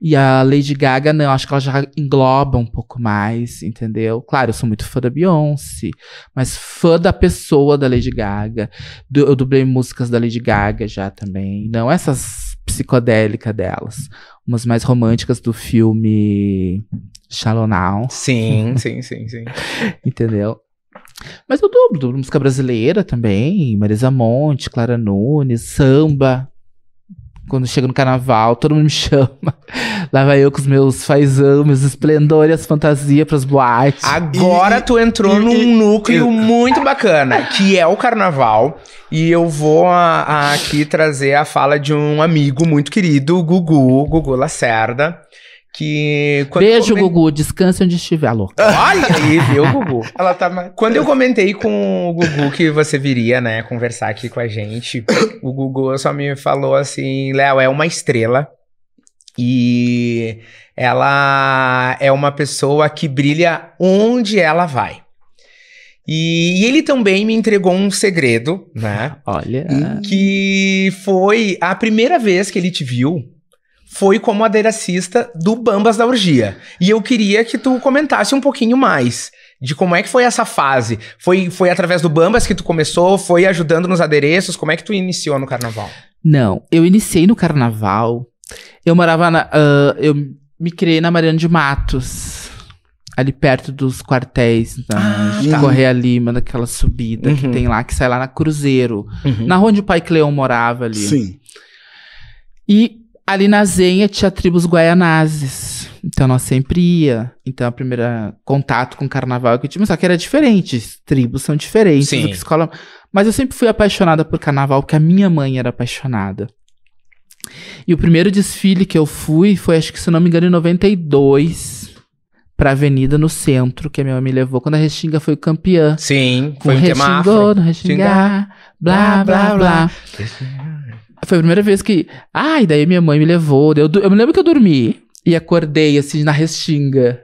E a Lady Gaga, não, acho que ela já engloba um pouco mais, entendeu? Claro, eu sou muito fã da Beyoncé, mas fã da pessoa da Lady Gaga. Eu dublei músicas da Lady Gaga já também, não essas psicodélicas delas. Umas mais românticas do filme Shallow Now. Sim, sim, sim, sim. Entendeu? Mas eu dublo música brasileira também, Marisa Monte, Clara Nunes, samba... Quando chega no carnaval, todo mundo me chama. Lá vai eu com os meus faisão, meus esplendores, as fantasias pras boates. Agora tu entrou num núcleo muito bacana, que é o carnaval. E eu vou aqui trazer a fala de um amigo muito querido, o Gugu Lacerda. Que beijo, Gugu, descanse onde estiver, alô. Olha aí, viu, Gugu? Ela tá... Quando eu comentei com o Gugu que você viria, né, conversar aqui com a gente, o Gugu só me falou assim, Léo, é uma estrela e ela é uma pessoa que brilha onde ela vai. E ele também me entregou um segredo, né? Olha. Que foi a primeira vez que ele te viu, foi como aderacista do Bambas da Orgia. E eu queria que tu comentasse um pouquinho mais de como é que foi essa fase. Foi através do Bambas que tu começou? Foi ajudando nos adereços? Como é que tu iniciou no carnaval? Não, eu iniciei no carnaval. Eu morava na... eu me criei na Mariana de Matos. Ali perto dos quartéis. Da Correia Lima, daquela subida que tem lá, que sai lá na Cruzeiro. Na rua onde o pai Cleon morava ali. Sim. E... Ali na Zenha tinha tribos guaianazes. Então nós sempre ia. Então, o primeiro contato com o carnaval que eu tive, só que era diferente. As tribos são diferentes. Sim. Do que escola. Mas eu sempre fui apaixonada por carnaval, porque a minha mãe era apaixonada. E o primeiro desfile que eu fui foi, acho que se não me engano, em 92, pra Avenida no centro, que a minha mãe me levou quando a Restinga foi campeã. Sim, foi um tema afro. Restinga, blá, blá, blá. Foi a primeira vez que... Ai, daí minha mãe me levou. Eu me lembro que eu dormi e acordei, assim, na Restinga.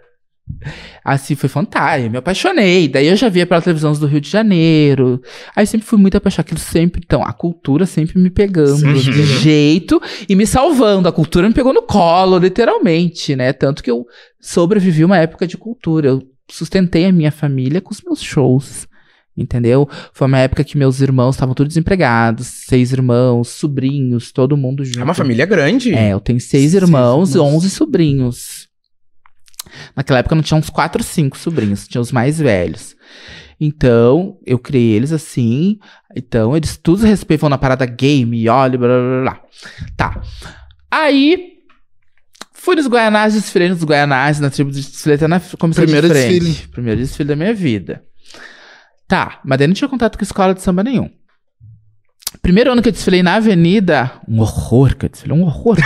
Assim, foi fantástico. Eu me apaixonei. Daí eu já via pelas televisões do Rio de Janeiro. Aí sempre fui muito apaixonada. Aquilo sempre... Então, a cultura sempre me pegando de jeito e me salvando. A cultura me pegou no colo, literalmente, né? Tanto que eu sobrevivi uma época de cultura. Eu sustentei a minha família com os meus shows. Entendeu? Foi uma época que meus irmãos estavam todos desempregados. 6 irmãos, sobrinhos, todo mundo junto. É uma família grande. É, eu tenho 6 irmãos e 11 sobrinhos. Naquela época não tinha uns 4 ou 5 sobrinhos. Tinha os mais velhos. Então, eu criei eles assim. Então, eles todos respeitam na parada game, olha, blá, blá, blá. Tá. Aí, fui nos Guaianás, desfilei nos Guaianás, na tribo de desfile, até na comissão de frente. Primeiro desfile. Primeiro desfile da minha vida. Tá, mas daí não tinha contato com escola de samba nenhum. Primeiro ano que eu desfilei na Avenida, um horror que eu desfilei, um horror.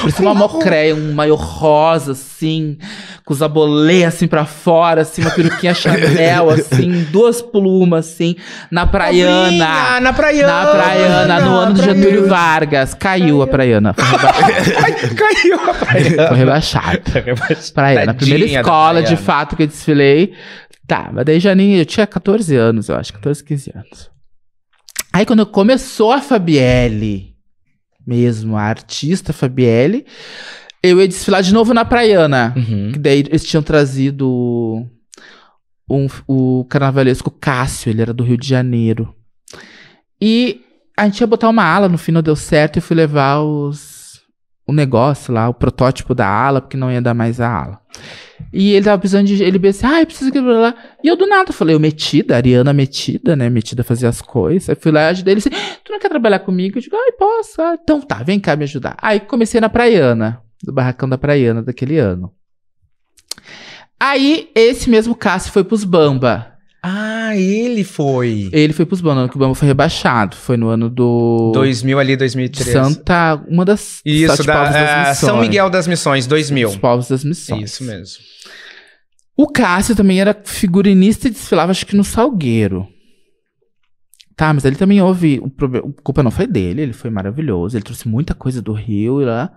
Parecia uma mocréia, um maiô rosa, assim, com os abolê, assim, pra fora, assim, uma peruquinha Chanel, assim, 2 plumas, assim, na Praiana. Ah, na Praiana, no ano do Getúlio Vargas. Caiu a Praiana. Caiu a Praiana. Foi rebaixada. Praiana, a primeira escola, de fato, que eu desfilei. Tá, mas daí já nem... Eu tinha 14 anos, eu acho. 14, 15 anos. Aí quando começou a Fabielly, mesmo, a artista Fabielly, eu ia desfilar de novo na Praiana. Uhum. Que daí eles tinham trazido o carnavalesco Cássio, ele era do Rio de Janeiro. E a gente ia botar uma ala, no fim não deu certo, e fui levar o negócio lá, o protótipo da ala, porque não ia dar mais a ala. E ele tava precisando de... Ele disse, ah, eu preciso que... Blá, blá. E eu do nada falei, eu metida, Ariana metida, né? Metida a fazer as coisas. Aí fui lá e ajudei ele. Disse, tu não quer trabalhar comigo? Eu digo, ai, posso. Ah, então tá, vem cá me ajudar. Aí comecei na Praiana, do barracão da Praiana daquele ano. Aí esse mesmo Cássio foi pros Bamba. Ah, ele foi. Ele foi pros Bamba, que o Bamba foi rebaixado. Foi no ano do... 2000 ali, 2003. Santa... Uma das... Isso, das São Miguel das Missões, 2000. Os povos das missões. Isso mesmo. O Cássio também era figurinista e desfilava, acho que no Salgueiro. Tá, mas ele também houve... A culpa não foi dele, ele foi maravilhoso. Ele trouxe muita coisa do Rio e lá...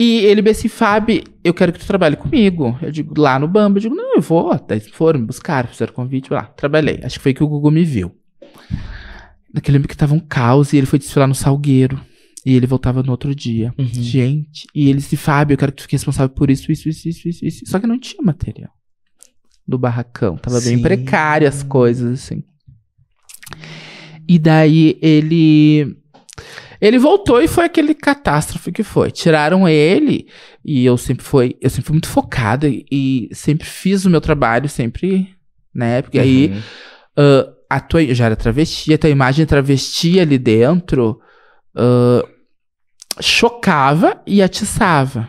E ele disse assim, Fábio, eu quero que tu trabalhe comigo. Eu digo, lá no Bamba. Eu digo, não, eu vou. Daí foram me buscar, fizeram convite, lá, trabalhei. Acho que foi que o Gugu me viu. Naquele ano que tava um caos e ele foi desfilar no Salgueiro. E ele voltava no outro dia. Uhum. Gente, e ele disse, Fábio, eu quero que tu fique responsável por isso. Só que não tinha material do barracão. Tava Sim. bem precário as coisas, assim. E daí ele... Ele voltou e foi aquele catástrofe que foi. Tiraram ele e eu sempre fui muito focada e sempre fiz o meu trabalho, sempre, né? Porque aí eu já era travesti, a tua imagem travesti ali dentro chocava e atiçava.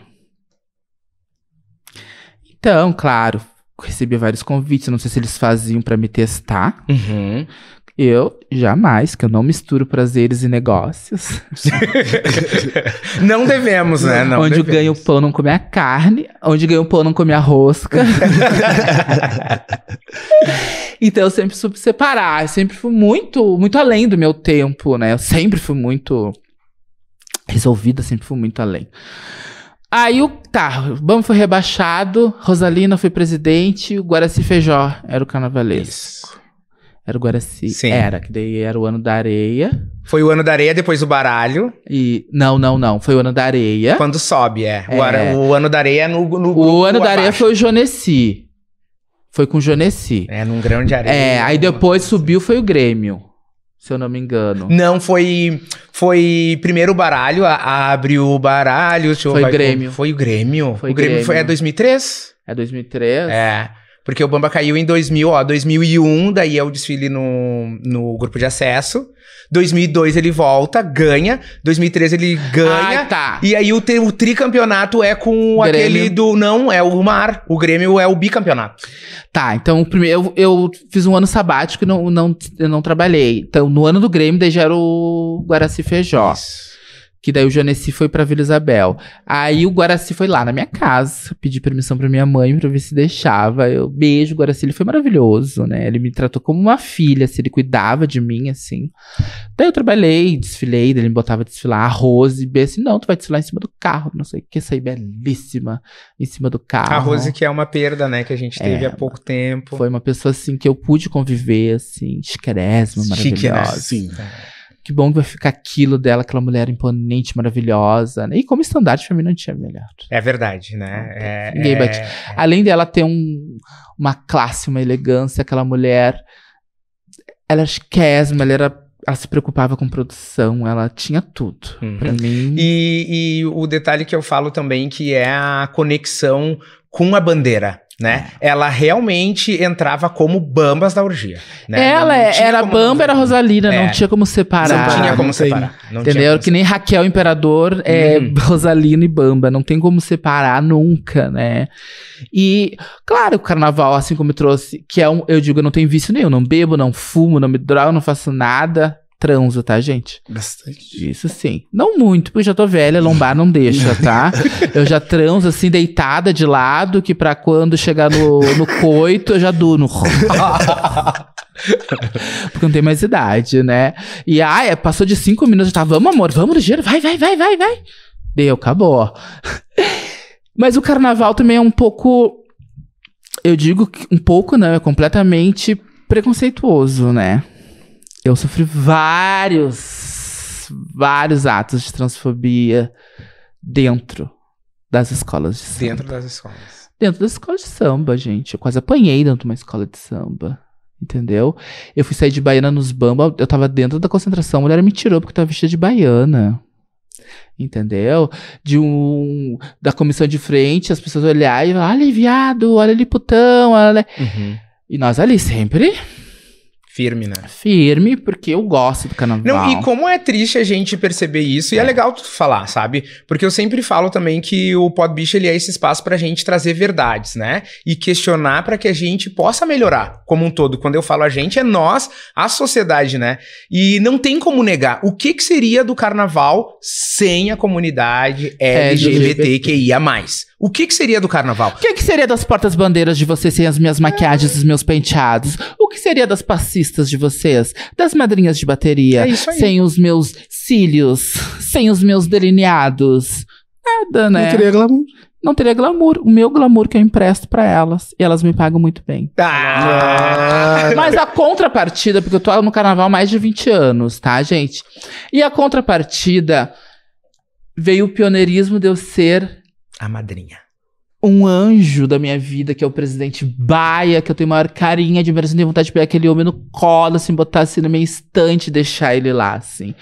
Então, claro, recebi vários convites, não sei se eles faziam pra me testar. Uhum. Eu jamais, que eu não misturo prazeres e negócios. Não devemos, né? Não onde devemos. Ganho o pão não come a carne, onde ganho o pão não come a rosca. Então eu sempre soube separar, eu sempre fui muito além do meu tempo, né? Eu sempre fui muito resolvida, sempre fui muito além. Aí o Bamba foi rebaixado, Rosalina foi presidente, o Guaraci Feijó era o carnavalesco. Isso. Era o Guaraci. Sim. Era, que daí era o Ano da Areia. Foi o Ano da Areia, depois o Baralho. E... Não. Foi o Ano da Areia. Quando sobe, é. O Ano da Areia no O Ano da Areia foi o Jonessi. Foi com o Jonessi. É, num grão de areia. É, aí depois subiu, foi o Grêmio. Se eu não me engano. Não, foi primeiro o Baralho, abre o Baralho. Foi o Grêmio. Foi o Grêmio. É 2003? É 2003. É. Porque o Bamba caiu em 2000, ó, 2001, daí é o desfile no grupo de acesso. 2002 ele volta, ganha. 2003 ele ganha. Ah, tá. E aí o tricampeonato é com Grêmio. Aquele do... Não, é o Mar. O Grêmio é o bicampeonato. Tá, então primeiro eu fiz um ano sabático e eu não trabalhei. Então no ano do Grêmio, daí já era o Guaraci Feijó. Isso. Que daí o Jonessi foi pra Vila Isabel. Aí o Guaraci foi lá na minha casa, pedi permissão pra minha mãe pra ver se deixava. Eu beijo o Guaraci, ele foi maravilhoso, né? Ele me tratou como uma filha, assim, ele cuidava de mim, assim. Daí eu trabalhei, desfilei, daí ele me botava a desfilar arroz e bem assim, não, tu vai desfilar em cima do carro, não sei o que, saí belíssima em cima do carro. A Rose, que é uma perda, né, que a gente teve há pouco tempo. Foi uma pessoa, assim, que eu pude conviver, assim, chiquérrima, maravilhosa. Sim. Que bom que vai ficar aquilo dela, aquela mulher imponente, maravilhosa, né? E como estandarte feminino não tinha melhor. É verdade, né? Ninguém bate. Além dela ter uma classe, uma elegância, aquela mulher, ela era chiquésima, ela se preocupava com produção, ela tinha tudo, pra mim. E o detalhe que eu falo também, que é a conexão com a bandeira. Né? Ela realmente entrava como Bambas da Orgia. Né? Ela era Bamba, era Rosalina, não tinha como separar. Não tinha como separar. Entendeu? Que nem Raquel Imperador é Rosalina e Bamba, não tem como separar nunca, né? E, claro, o carnaval, assim como me trouxe, que é eu digo, eu não tenho vício nenhum, não bebo, não fumo, não me drogo, não faço nada. Transo, tá, gente? Bastante. Isso sim. Não muito, porque eu já tô velha, lombar não deixa, tá? Eu já transo, assim, deitada de lado, que pra quando chegar no coito, eu já durmo. Porque não tem mais idade, né? E, passou de 5 minutos, eu tava, vamos, amor, vamos ligeiro, vai. Deu, acabou. Mas o carnaval também é um pouco... Eu digo que um pouco, não, é completamente preconceituoso, né? Eu sofri vários atos de transfobia dentro das escolas de samba. Dentro das escolas de samba, gente. Eu quase apanhei dentro de uma escola de samba, entendeu? Eu fui sair de baiana nos Bamba, eu tava dentro da concentração, a mulher me tirou porque eu tava vestida de baiana. Entendeu? Da comissão de frente, as pessoas olharem e falam, olha ali, viado, olha ali, putão, olha ali. Uhum. E nós ali sempre... Firme, né? Firme, porque eu gosto do carnaval. Não, e como é triste a gente perceber isso, e é legal tu falar, sabe? Porque eu sempre falo também que o Pod Bicha, ele é esse espaço pra gente trazer verdades, né? E questionar pra que a gente possa melhorar como um todo. Quando eu falo a gente, é nós, a sociedade, né? E não tem como negar. O que seria do carnaval sem a comunidade LGBTQIA+. O que seria do carnaval? O que seria das portas-bandeiras de vocês sem as minhas maquiagens, os meus penteados? O que seria das passistas de vocês? Das madrinhas de bateria? É isso aí. Sem os meus cílios? Sem os meus delineados? Nada, né? Não teria glamour. O meu glamour que eu empresto pra elas. E elas me pagam muito bem. Ah. Mas a contrapartida... Porque eu tô no carnaval há mais de 20 anos, tá, gente? E a contrapartida... Veio o pioneirismo de eu ser... A madrinha. Um anjo da minha vida, que é o presidente Baia, que eu tenho maior carinho, admiração, tenho vontade de pegar aquele homem no colo, assim, botar assim na minha estante e deixar ele lá, assim.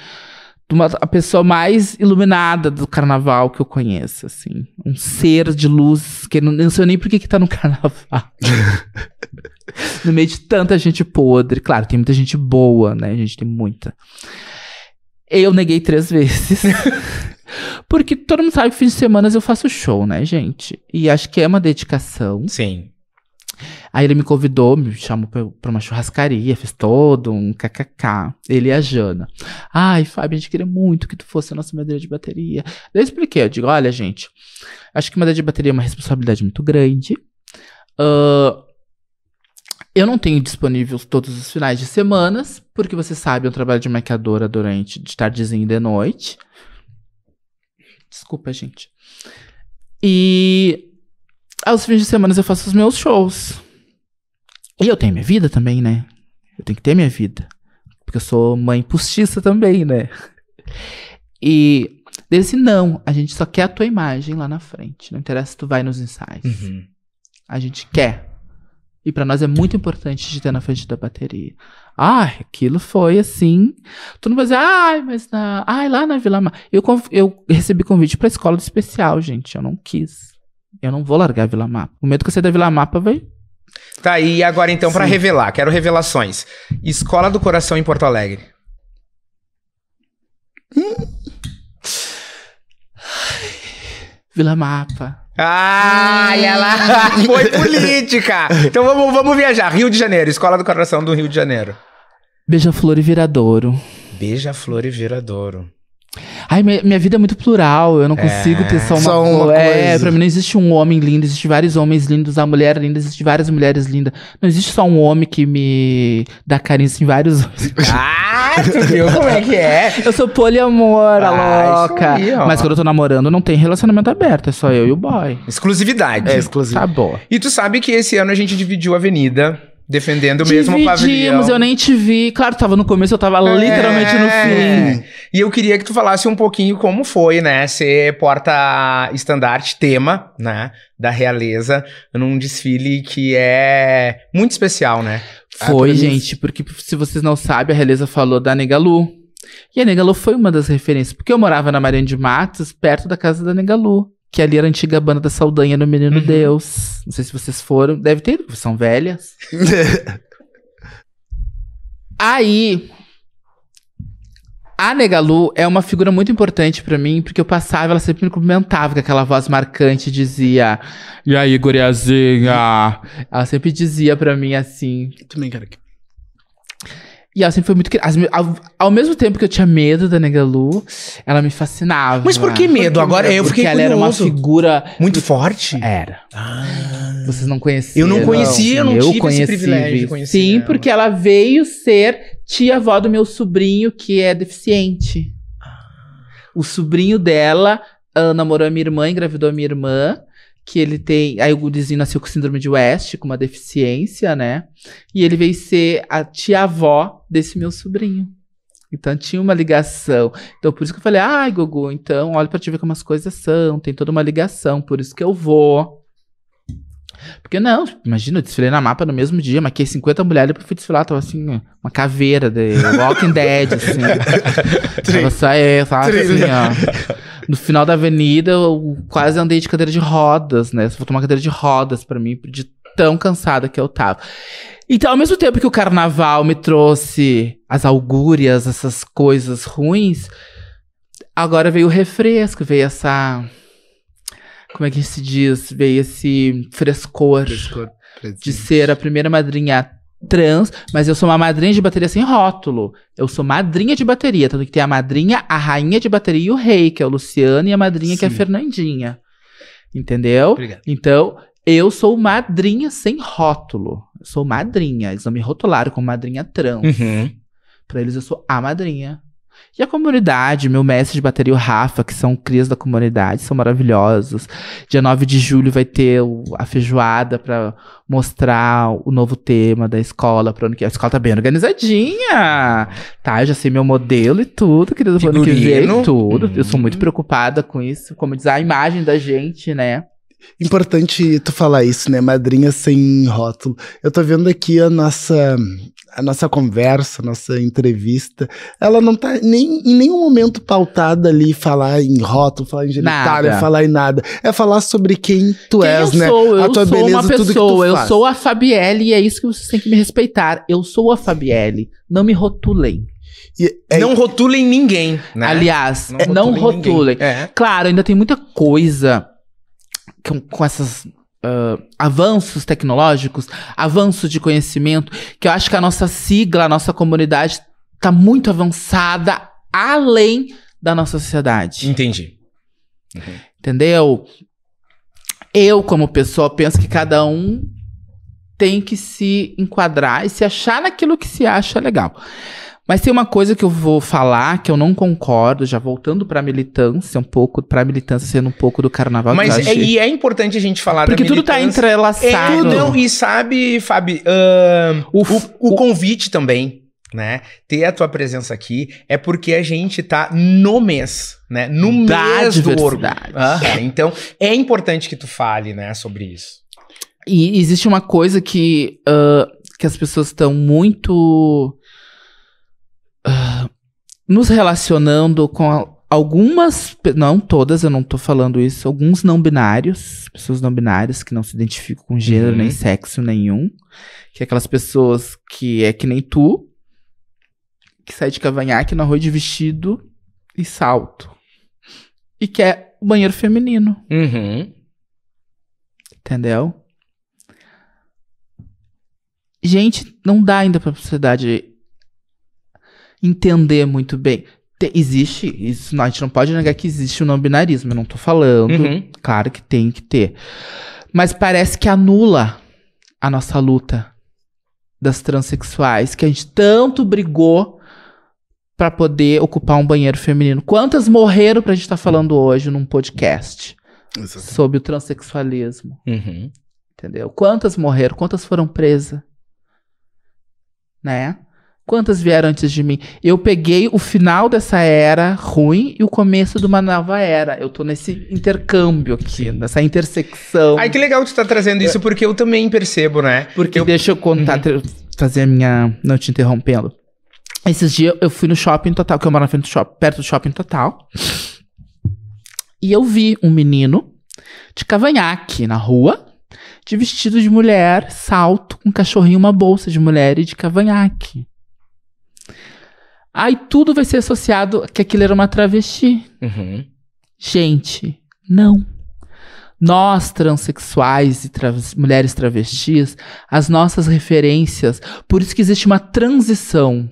A pessoa mais iluminada do carnaval que eu conheço, assim. Um ser de luz, que não sei nem por que tá no carnaval. No meio de tanta gente podre. Claro, tem muita gente boa, né? A gente tem muita. Eu neguei 3 vezes. Porque todo mundo sabe que fins de semana eu faço show, né, gente? E acho que é uma dedicação. Sim. Aí ele me convidou, me chamou pra uma churrascaria, fez todo um kkk. Ele e a Jana. Ai, Fábio, a gente queria muito que tu fosse a nossa madrinha de bateria. Daí eu expliquei, eu digo, olha, gente, acho que madrinha de bateria é uma responsabilidade muito grande. Eu não tenho disponível todos os finais de semana, porque você sabe, eu trabalho de maquiadora durante de tardezinha e de noite. Desculpa, gente. E aos fins de semana eu faço os meus shows. E eu tenho minha vida também, né? Eu tenho que ter minha vida. Porque eu sou mãe postiça também, né? E desse não, a gente só quer a tua imagem lá na frente. Não interessa se tu vai nos ensaios. Uhum. A gente quer. E pra nós é muito importante te ter na frente da bateria. Ai, aquilo foi assim... Tu não vai dizer, lá na Vila Mapa... Eu recebi convite pra escola do especial, gente. Eu não quis. Eu não vou largar a Vila Mapa. O momento que eu sair da Vila Mapa, vai... Tá aí, agora então, pra revelar. Quero revelações. Escola do Coração em Porto Alegre. Vila Mapa. Ah, ela foi política. Então vamos viajar. Rio de Janeiro, Escola do Coração do Rio de Janeiro. Beija-Flor e Viradouro. Beija-Flor e Viradouro. Ai, minha vida é muito plural, eu não consigo ter só uma coisa. Pra mim não existe um homem lindo, existem vários homens lindos, uma mulher linda, existem várias mulheres lindas. Não existe só um homem que me dá carícia em vários homens. Ah, tu viu como é que é? Eu sou poliamor, louca. Aí, mas quando eu tô namorando, não tem relacionamento aberto, é só eu e o boy. Exclusividade. É, exclusividade. Tá bom. E tu sabe que esse ano a gente dividiu a Avenida... Defendendo o mesmo pavilhão. Eu nem te vi. Claro, tu tava no começo, eu tava literalmente no fim. E eu queria que tu falasse um pouquinho como foi, né? Ser porta-estandarte, tema, né? Da realeza, num desfile que é muito especial, né? Foi, gente, porque se vocês não sabem, a realeza falou da Nega Lu. E a Nega Lu foi uma das referências. Porque eu morava na Mariana de Matos, perto da casa da Nega Lu. Que ali era a antiga banda da Saldanha no Menino Deus. Não sei se vocês foram. Deve ter, são velhas. Aí, a Nega Lu é uma figura muito importante pra mim, porque eu passava, ela sempre me cumprimentava com aquela voz marcante, dizia: "E aí, guriazinha?" Ela sempre dizia pra mim assim. Eu também quero que... E ela sempre foi muito... Ao mesmo tempo que eu tinha medo da Nega Lu, ela me fascinava. Mas por que medo? Agora eu fiquei curioso. Porque ela era uma figura... Muito forte? Era. Ah. Vocês não conheciam. Eu não conhecia, não, eu não tive esse privilégio de conhecer. Sim, ela. Porque ela veio ser tia-avó do meu sobrinho, que é deficiente. O sobrinho dela namorou a minha irmã, engravidou a minha irmã. Que ele tem... Aí o gudizinho nasceu com síndrome de West, com uma deficiência, né? E ele veio ser a tia-avó desse meu sobrinho. Então tinha uma ligação. Então por isso que eu falei: "Ai, Gugu, então olha pra te ver como as coisas são. Tem toda uma ligação, por isso que eu vou." Porque não, imagina, eu desfilei na Mapa no mesmo dia, maquei 50 mulheres, depois fui desfilar, tava assim, uma caveira de Walking Dead, assim. Tava só eu, tava assim, ó. No final da avenida, eu quase andei de cadeira de rodas, né? Só faltou uma cadeira de rodas pra mim, de tão cansada que eu tava. Então, ao mesmo tempo que o carnaval me trouxe as augúrias, essas coisas ruins, agora veio o refresco, veio essa... Como é que se diz? Veio esse frescor de ser a primeira madrinha trans, mas eu sou uma madrinha de bateria sem rótulo. Eu sou madrinha de bateria, tanto que tem a madrinha, a rainha de bateria e o rei, que é o Luciano, e a madrinha, que é a Fernandinha. Entendeu? Obrigado. Então, eu sou madrinha sem rótulo. Eu sou madrinha. Eles não me rotularam como madrinha trans. Pra eles, eu sou a madrinha. E a comunidade, meu mestre de bateria, o Rafa, que são crias da comunidade, são maravilhosos. Dia 9 de julho vai ter a feijoada pra mostrar o novo tema da escola pro ano que vem. A escola tá bem organizadinha, tá? Eu já sei meu modelo e tudo, querido, pro ano que vem, tudo. Eu sou muito preocupada com isso, como diz a imagem da gente, né? Importante tu falar isso, né? Madrinha sem rótulo. Eu tô vendo aqui a nossa conversa, a nossa entrevista. Ela não tá em nenhum momento pautada ali, falar em rótulo, falar em genitália, falar em nada. É falar sobre quem tu és, né? A tua beleza, tudo que tu faz. Eu sou uma pessoa, eu sou a Fabielly e é isso que vocês têm que me respeitar. Eu sou a Fabielly, não me rotulem. Não rotulem ninguém, né? Aliás, não rotulem. Claro, ainda tem muita coisa... Com esses avanços tecnológicos, avanços de conhecimento, que eu acho que a nossa sigla, a nossa comunidade tá muito avançada além da nossa sociedade. Entendi. Entendeu? Eu, como pessoa, penso que cada um tem que se enquadrar e se achar naquilo que se acha legal. Mas tem uma coisa que eu vou falar que eu não concordo, já voltando pra militância um pouco, pra militância sendo um pouco do carnaval. Mas e é importante a gente falar da militância. Porque tudo tá entrelaçado. E sabe, Fabi, o convite também, né? Ter a tua presença aqui é porque a gente tá no mês, né? No mês do orgulho. Então é importante que tu fale, né, sobre isso. E existe uma coisa que as pessoas estão muito... nos relacionando com Algumas, não todas, eu não tô falando isso, alguns não binários, pessoas não binárias que não se identificam com gênero, nem sexo nenhum, que é aquelas pessoas que é que nem tu, que sai de cavanhaque no arroz de vestido e salto, e quer o banheiro feminino. Uhum. Entendeu? Gente, não dá ainda pra sociedade entender muito bem. Existe, isso não, a gente não pode negar que existe o não binarismo, eu não tô falando, claro que tem que ter, mas parece que anula a nossa luta das transexuais, que a gente tanto brigou pra poder ocupar um banheiro feminino. Quantas morreram pra gente estar falando hoje num podcast sobre o transexualismo, entendeu? Quantas morreram, quantas foram presas, né? Quantas vieram antes de mim? Eu peguei o final dessa era ruim e o começo de uma nova era. Eu tô nesse intercâmbio aqui, nessa intersecção. Ai, que legal que tu tá trazendo isso, porque eu também percebo, né? Porque deixa eu contar, fazer a minha... Não te interrompendo. Esses dias eu fui no Shopping Total, que eu moro na frente do shopping, perto do Shopping Total. E eu vi um menino de cavanhaque na rua, de vestido de mulher, salto, com um cachorrinho, uma bolsa de mulher e de cavanhaque. Aí tudo vai ser associado que aquilo era uma travesti. Gente, não. Nós, transexuais e mulheres travestis, as nossas referências... Por isso que existe uma transição.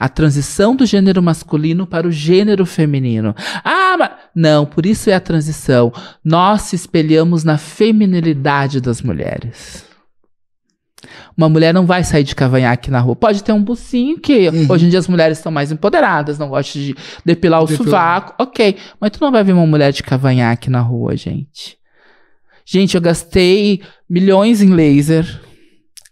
A transição do gênero masculino para o gênero feminino. Ah, mas... Não, por isso é a transição. Nós se espelhamos na feminilidade das mulheres. Uma mulher não vai sair de cavanhaque na rua. Pode ter um bucinho que... Hoje em dia as mulheres estão mais empoderadas, não gostam de depilar o sovaco. Ok, mas tu não vai ver uma mulher de cavanhaque na rua, gente. Gente, eu gastei milhões em laser.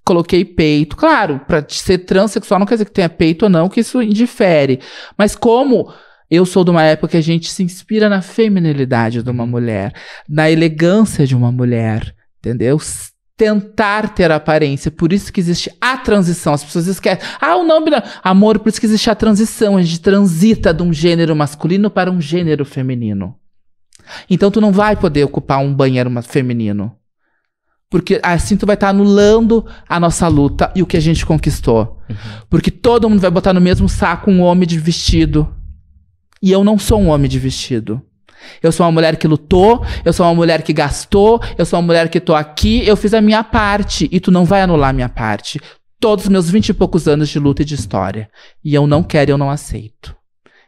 Coloquei peito. Claro, pra ser transexual não quer dizer que tenha peito ou não, que isso indifere. Mas como... Eu sou de uma época que a gente se inspira na feminilidade de uma mulher, na elegância de uma mulher, entendeu? Tentar ter aparência, por isso que existe a transição. As pessoas esquecem, ah, o nome não, amor, por isso que existe a transição, a gente transita de um gênero masculino para um gênero feminino. Então tu não vai poder ocupar um banheiro feminino, porque assim tu vai estar anulando a nossa luta e o que a gente conquistou, porque todo mundo vai botar no mesmo saco um homem de vestido, e eu não sou um homem de vestido. Eu sou uma mulher que lutou, eu sou uma mulher que gastou, eu sou uma mulher que tô aqui, eu fiz a minha parte, e tu não vai anular a minha parte. Todos os meus 20 e poucos anos de luta e de história. E eu não quero, eu não aceito.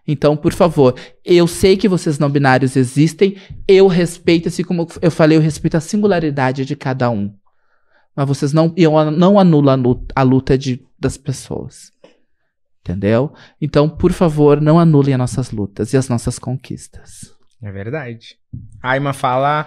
Então, por favor, eu sei que vocês não binários existem, eu respeito, assim como eu falei, eu respeito a singularidade de cada um. Mas vocês não, eu não anulo a luta das pessoas. Entendeu? Então, por favor, não anulem as nossas lutas e as nossas conquistas. É verdade. Ai, uma fala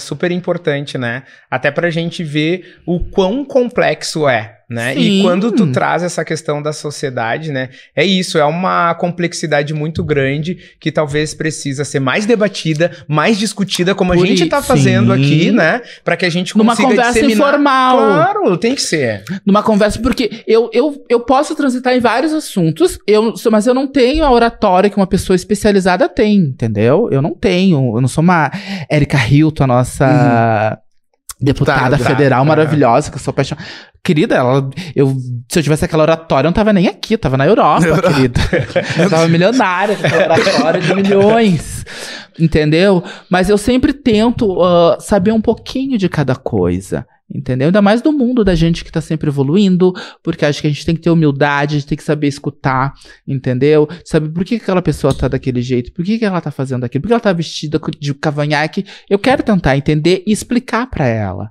super importante, né? Até pra gente ver o quão complexo é, né? Sim. E quando tu traz essa questão da sociedade, né? É isso, é uma complexidade muito grande que talvez precisa ser mais debatida, mais discutida, como a gente tá fazendo aqui, né? Pra que a gente consiga disseminar. Numa conversa informal. Claro, tem que ser. Numa conversa, porque eu posso transitar em vários assuntos, mas eu não tenho a oratória que uma pessoa especializada tem, entendeu? Eu não tenho, eu não sou uma Erika Hilton, a nossa... Deputada federal maravilhosa, que eu sou apaixonada. Querida, se eu tivesse aquela oratória, eu não tava nem aqui, eu tava na Europa, querida. Eu tava milionária com aquela oratória de milhões, entendeu? Mas eu sempre tento saber um pouquinho de cada coisa, entendeu? Ainda mais do mundo da gente que tá sempre evoluindo, porque acho que a gente tem que ter humildade, a gente tem que saber escutar, entendeu? Saber por que aquela pessoa tá daquele jeito, por que ela tá fazendo aquilo, por que ela tá vestida de cavanhaque. Eu quero tentar entender e explicar pra ela.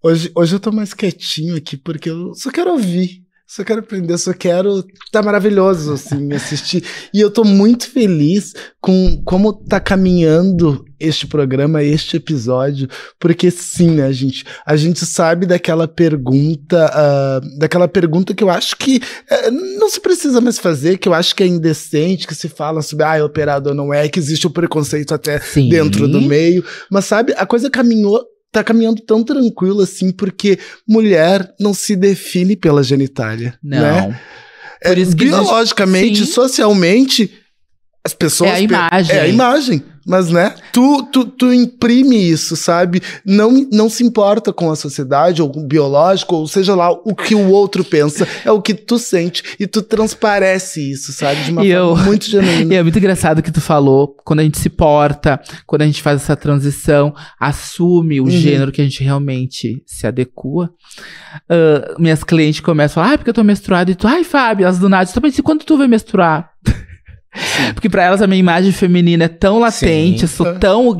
Hoje eu tô mais quietinho aqui, porque eu só quero ouvir, só quero aprender, só quero... Tá maravilhoso, assim, me assistir. E eu tô muito feliz com como tá caminhando este programa, este episódio, porque sim, né, gente? A gente sabe daquela pergunta que eu acho que não se precisa mais fazer, que eu acho que é indecente, que se fala sobre, ah, é operado ou não é, que existe o preconceito até dentro do meio. Mas sabe, a coisa tá caminhando tão tranquilo assim, porque mulher não se define pela genitália, né? Por isso que biologicamente, socialmente, As pessoas... É a imagem. É a imagem. Mas, né? Tu imprime isso, sabe? Não se importa com a sociedade, ou com o biológico, ou seja lá, o que o outro pensa. É o que tu sente. E tu transparece isso, sabe? De uma forma muito genuína. E é muito engraçado que tu falou. Quando a gente se porta, quando a gente faz essa transição, assume o gênero que a gente realmente se adequa. Minhas clientes começam a falar, porque eu tô menstruada. E tu, ai, Fábio, elas do nada. E quando tu vai menstruar? Sim. Porque pra elas a minha imagem feminina é tão latente, eu sou tão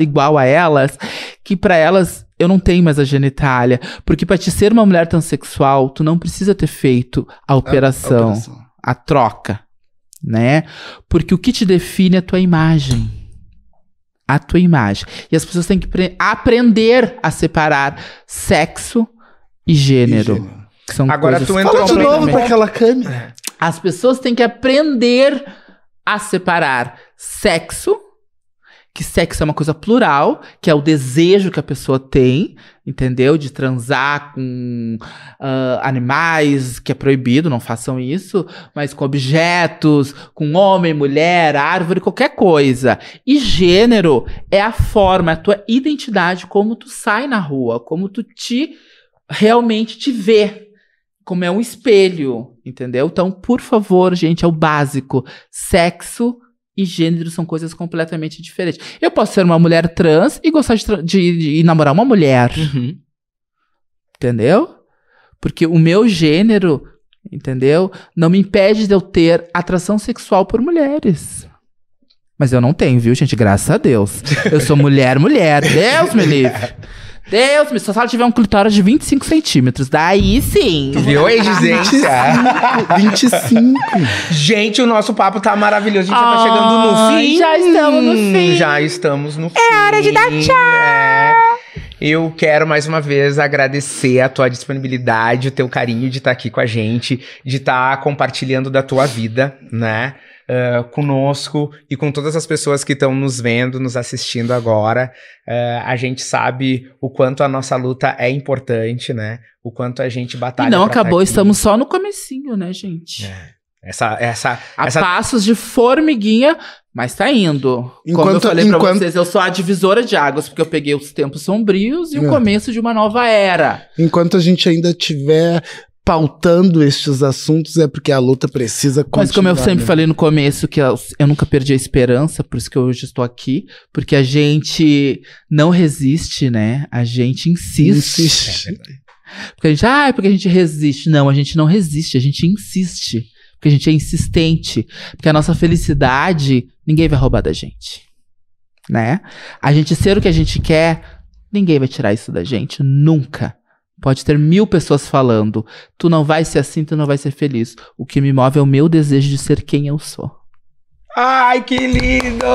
igual a elas, que pra elas eu não tenho mais a genitália. Porque pra te ser uma mulher transexual, tu não precisa ter feito a troca, né? Porque o que te define é a tua imagem. A tua imagem. E as pessoas têm que aprender a separar sexo e gênero. Que são agora tu entrou de novo pra aquela câmera. As pessoas têm que aprender a separar sexo, que sexo é uma coisa plural, que é o desejo que a pessoa tem, entendeu? De transar com animais, que é proibido, não façam isso, mas com objetos, com homem, mulher, árvore, qualquer coisa. E gênero é a forma, a tua identidade, como tu sai na rua, como tu realmente te vê. Como é um espelho, entendeu? Então, por favor, gente, é o básico. Sexo e gênero são coisas completamente diferentes. Eu posso ser uma mulher trans e gostar de namorar uma mulher. Uhum. Entendeu? Porque o meu gênero, entendeu? Não me impede de eu ter atração sexual por mulheres. Mas eu não tenho, viu, gente? Graças a Deus. Eu sou mulher. Deus me livre. Deus, só se ela tiver um clitóris de 25 centímetros. Daí sim. Viu, exigência? 25. Gente, o nosso papo tá maravilhoso. A gente já tá chegando no fim. Já estamos no fim. É hora de dar tchau. É. Eu quero, mais uma vez, agradecer a tua disponibilidade, o teu carinho de estar aqui com a gente, de estar compartilhando da tua vida, né? Conosco e com todas as pessoas que estão nos vendo, nos assistindo agora. A gente sabe o quanto a nossa luta é importante, né? O quanto a gente batalha. E não acabou, estamos só no comecinho, né, gente? É. A passos de formiguinha, mas tá indo. Como eu falei pra vocês, eu sou a divisora de águas, porque eu peguei os tempos sombrios e o começo de uma nova era. Enquanto a gente ainda tiver pautando estes assuntos, é porque a luta precisa continuar. Mas como eu sempre falei no começo, que eu nunca perdi a esperança, por isso que eu hoje estou aqui, porque a gente não resiste, né? A gente insiste. Porque a gente, porque a gente resiste. Não, a gente não resiste, a gente insiste. Porque a gente é insistente. Porque a nossa felicidade, ninguém vai roubar da gente, né? A gente ser o que a gente quer, ninguém vai tirar isso da gente, nunca. Pode ter 1000 pessoas falando. Tu não vai ser assim, tu não vai ser feliz. O que me move é o meu desejo de ser quem eu sou. Ai, que lindo!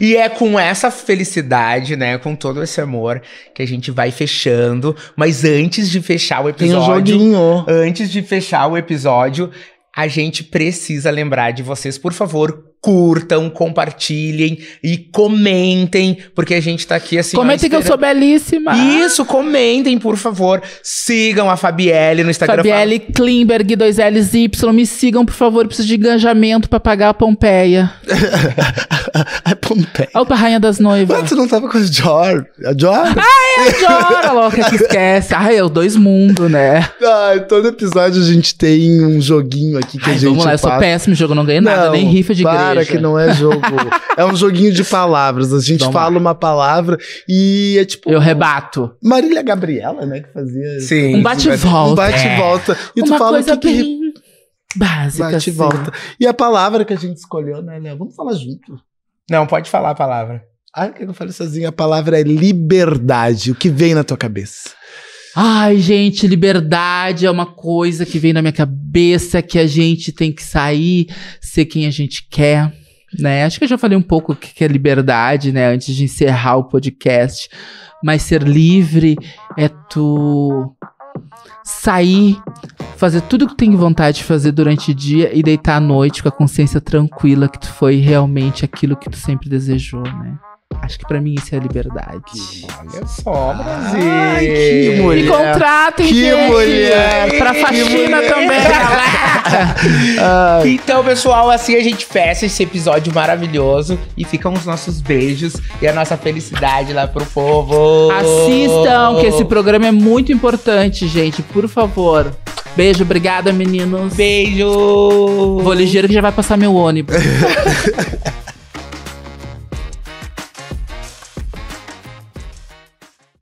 E é com essa felicidade, né? Com todo esse amor que a gente vai fechando. Mas antes de fechar o episódio... Tem um joguinho. Antes de fechar o episódio, a gente precisa lembrar de vocês, por favor... Curtam, compartilhem e comentem, porque a gente tá aqui assim... Comentem que eu sou belíssima! Isso, comentem, por favor. Sigam a Fabielly no Instagram. Fabielly Klimberg, 2LY. Me sigam, por favor. Eu preciso de engajamento pra pagar a Pompeia. A Pompeia. Opa, rainha das noivas. Mas tu não tava com a Dior? A Dior? Ai, a Dior! A louca que esquece. Ai, é os dois mundos, né? Ai, todo episódio a gente tem um joguinho aqui que a gente vamos lá, passa. Eu sou péssimo jogo, não ganhei nada, nem rifa de igreja. Cara, que não é jogo. É um joguinho de palavras. A gente fala uma palavra e é tipo... Eu rebato. Marília Gabriela, né? Que fazia... Sim. Um bate-volta. Um bate-volta. E tu fala o que... Básica, bate-volta. E a palavra que a gente escolheu, né, Léo? Vamos falar junto. Não, pode falar a palavra. Ah, o que eu falei sozinho? A palavra é liberdade. O que vem na tua cabeça? Ai, gente, liberdade é uma coisa que vem na minha cabeça, que a gente tem que sair, ser quem a gente quer, né? Acho que eu já falei um pouco o que é liberdade, né? Antes de encerrar o podcast. Mas ser livre é tu sair, fazer tudo o que tem vontade de fazer durante o dia e deitar à noite com a consciência tranquila que tu foi realmente aquilo que tu sempre desejou, né? Acho que pra mim isso é liberdade. Olha só, Brasil. Ai, que mulher. E contratem mulher. Pra faxina também. Então, pessoal, assim a gente fecha esse episódio maravilhoso. E ficam os nossos beijos e a nossa felicidade lá pro povo. Assistam, que esse programa é muito importante, gente. Por favor. Beijo, obrigada, meninos. Beijo. Vou ligeiro que já vai passar meu ônibus.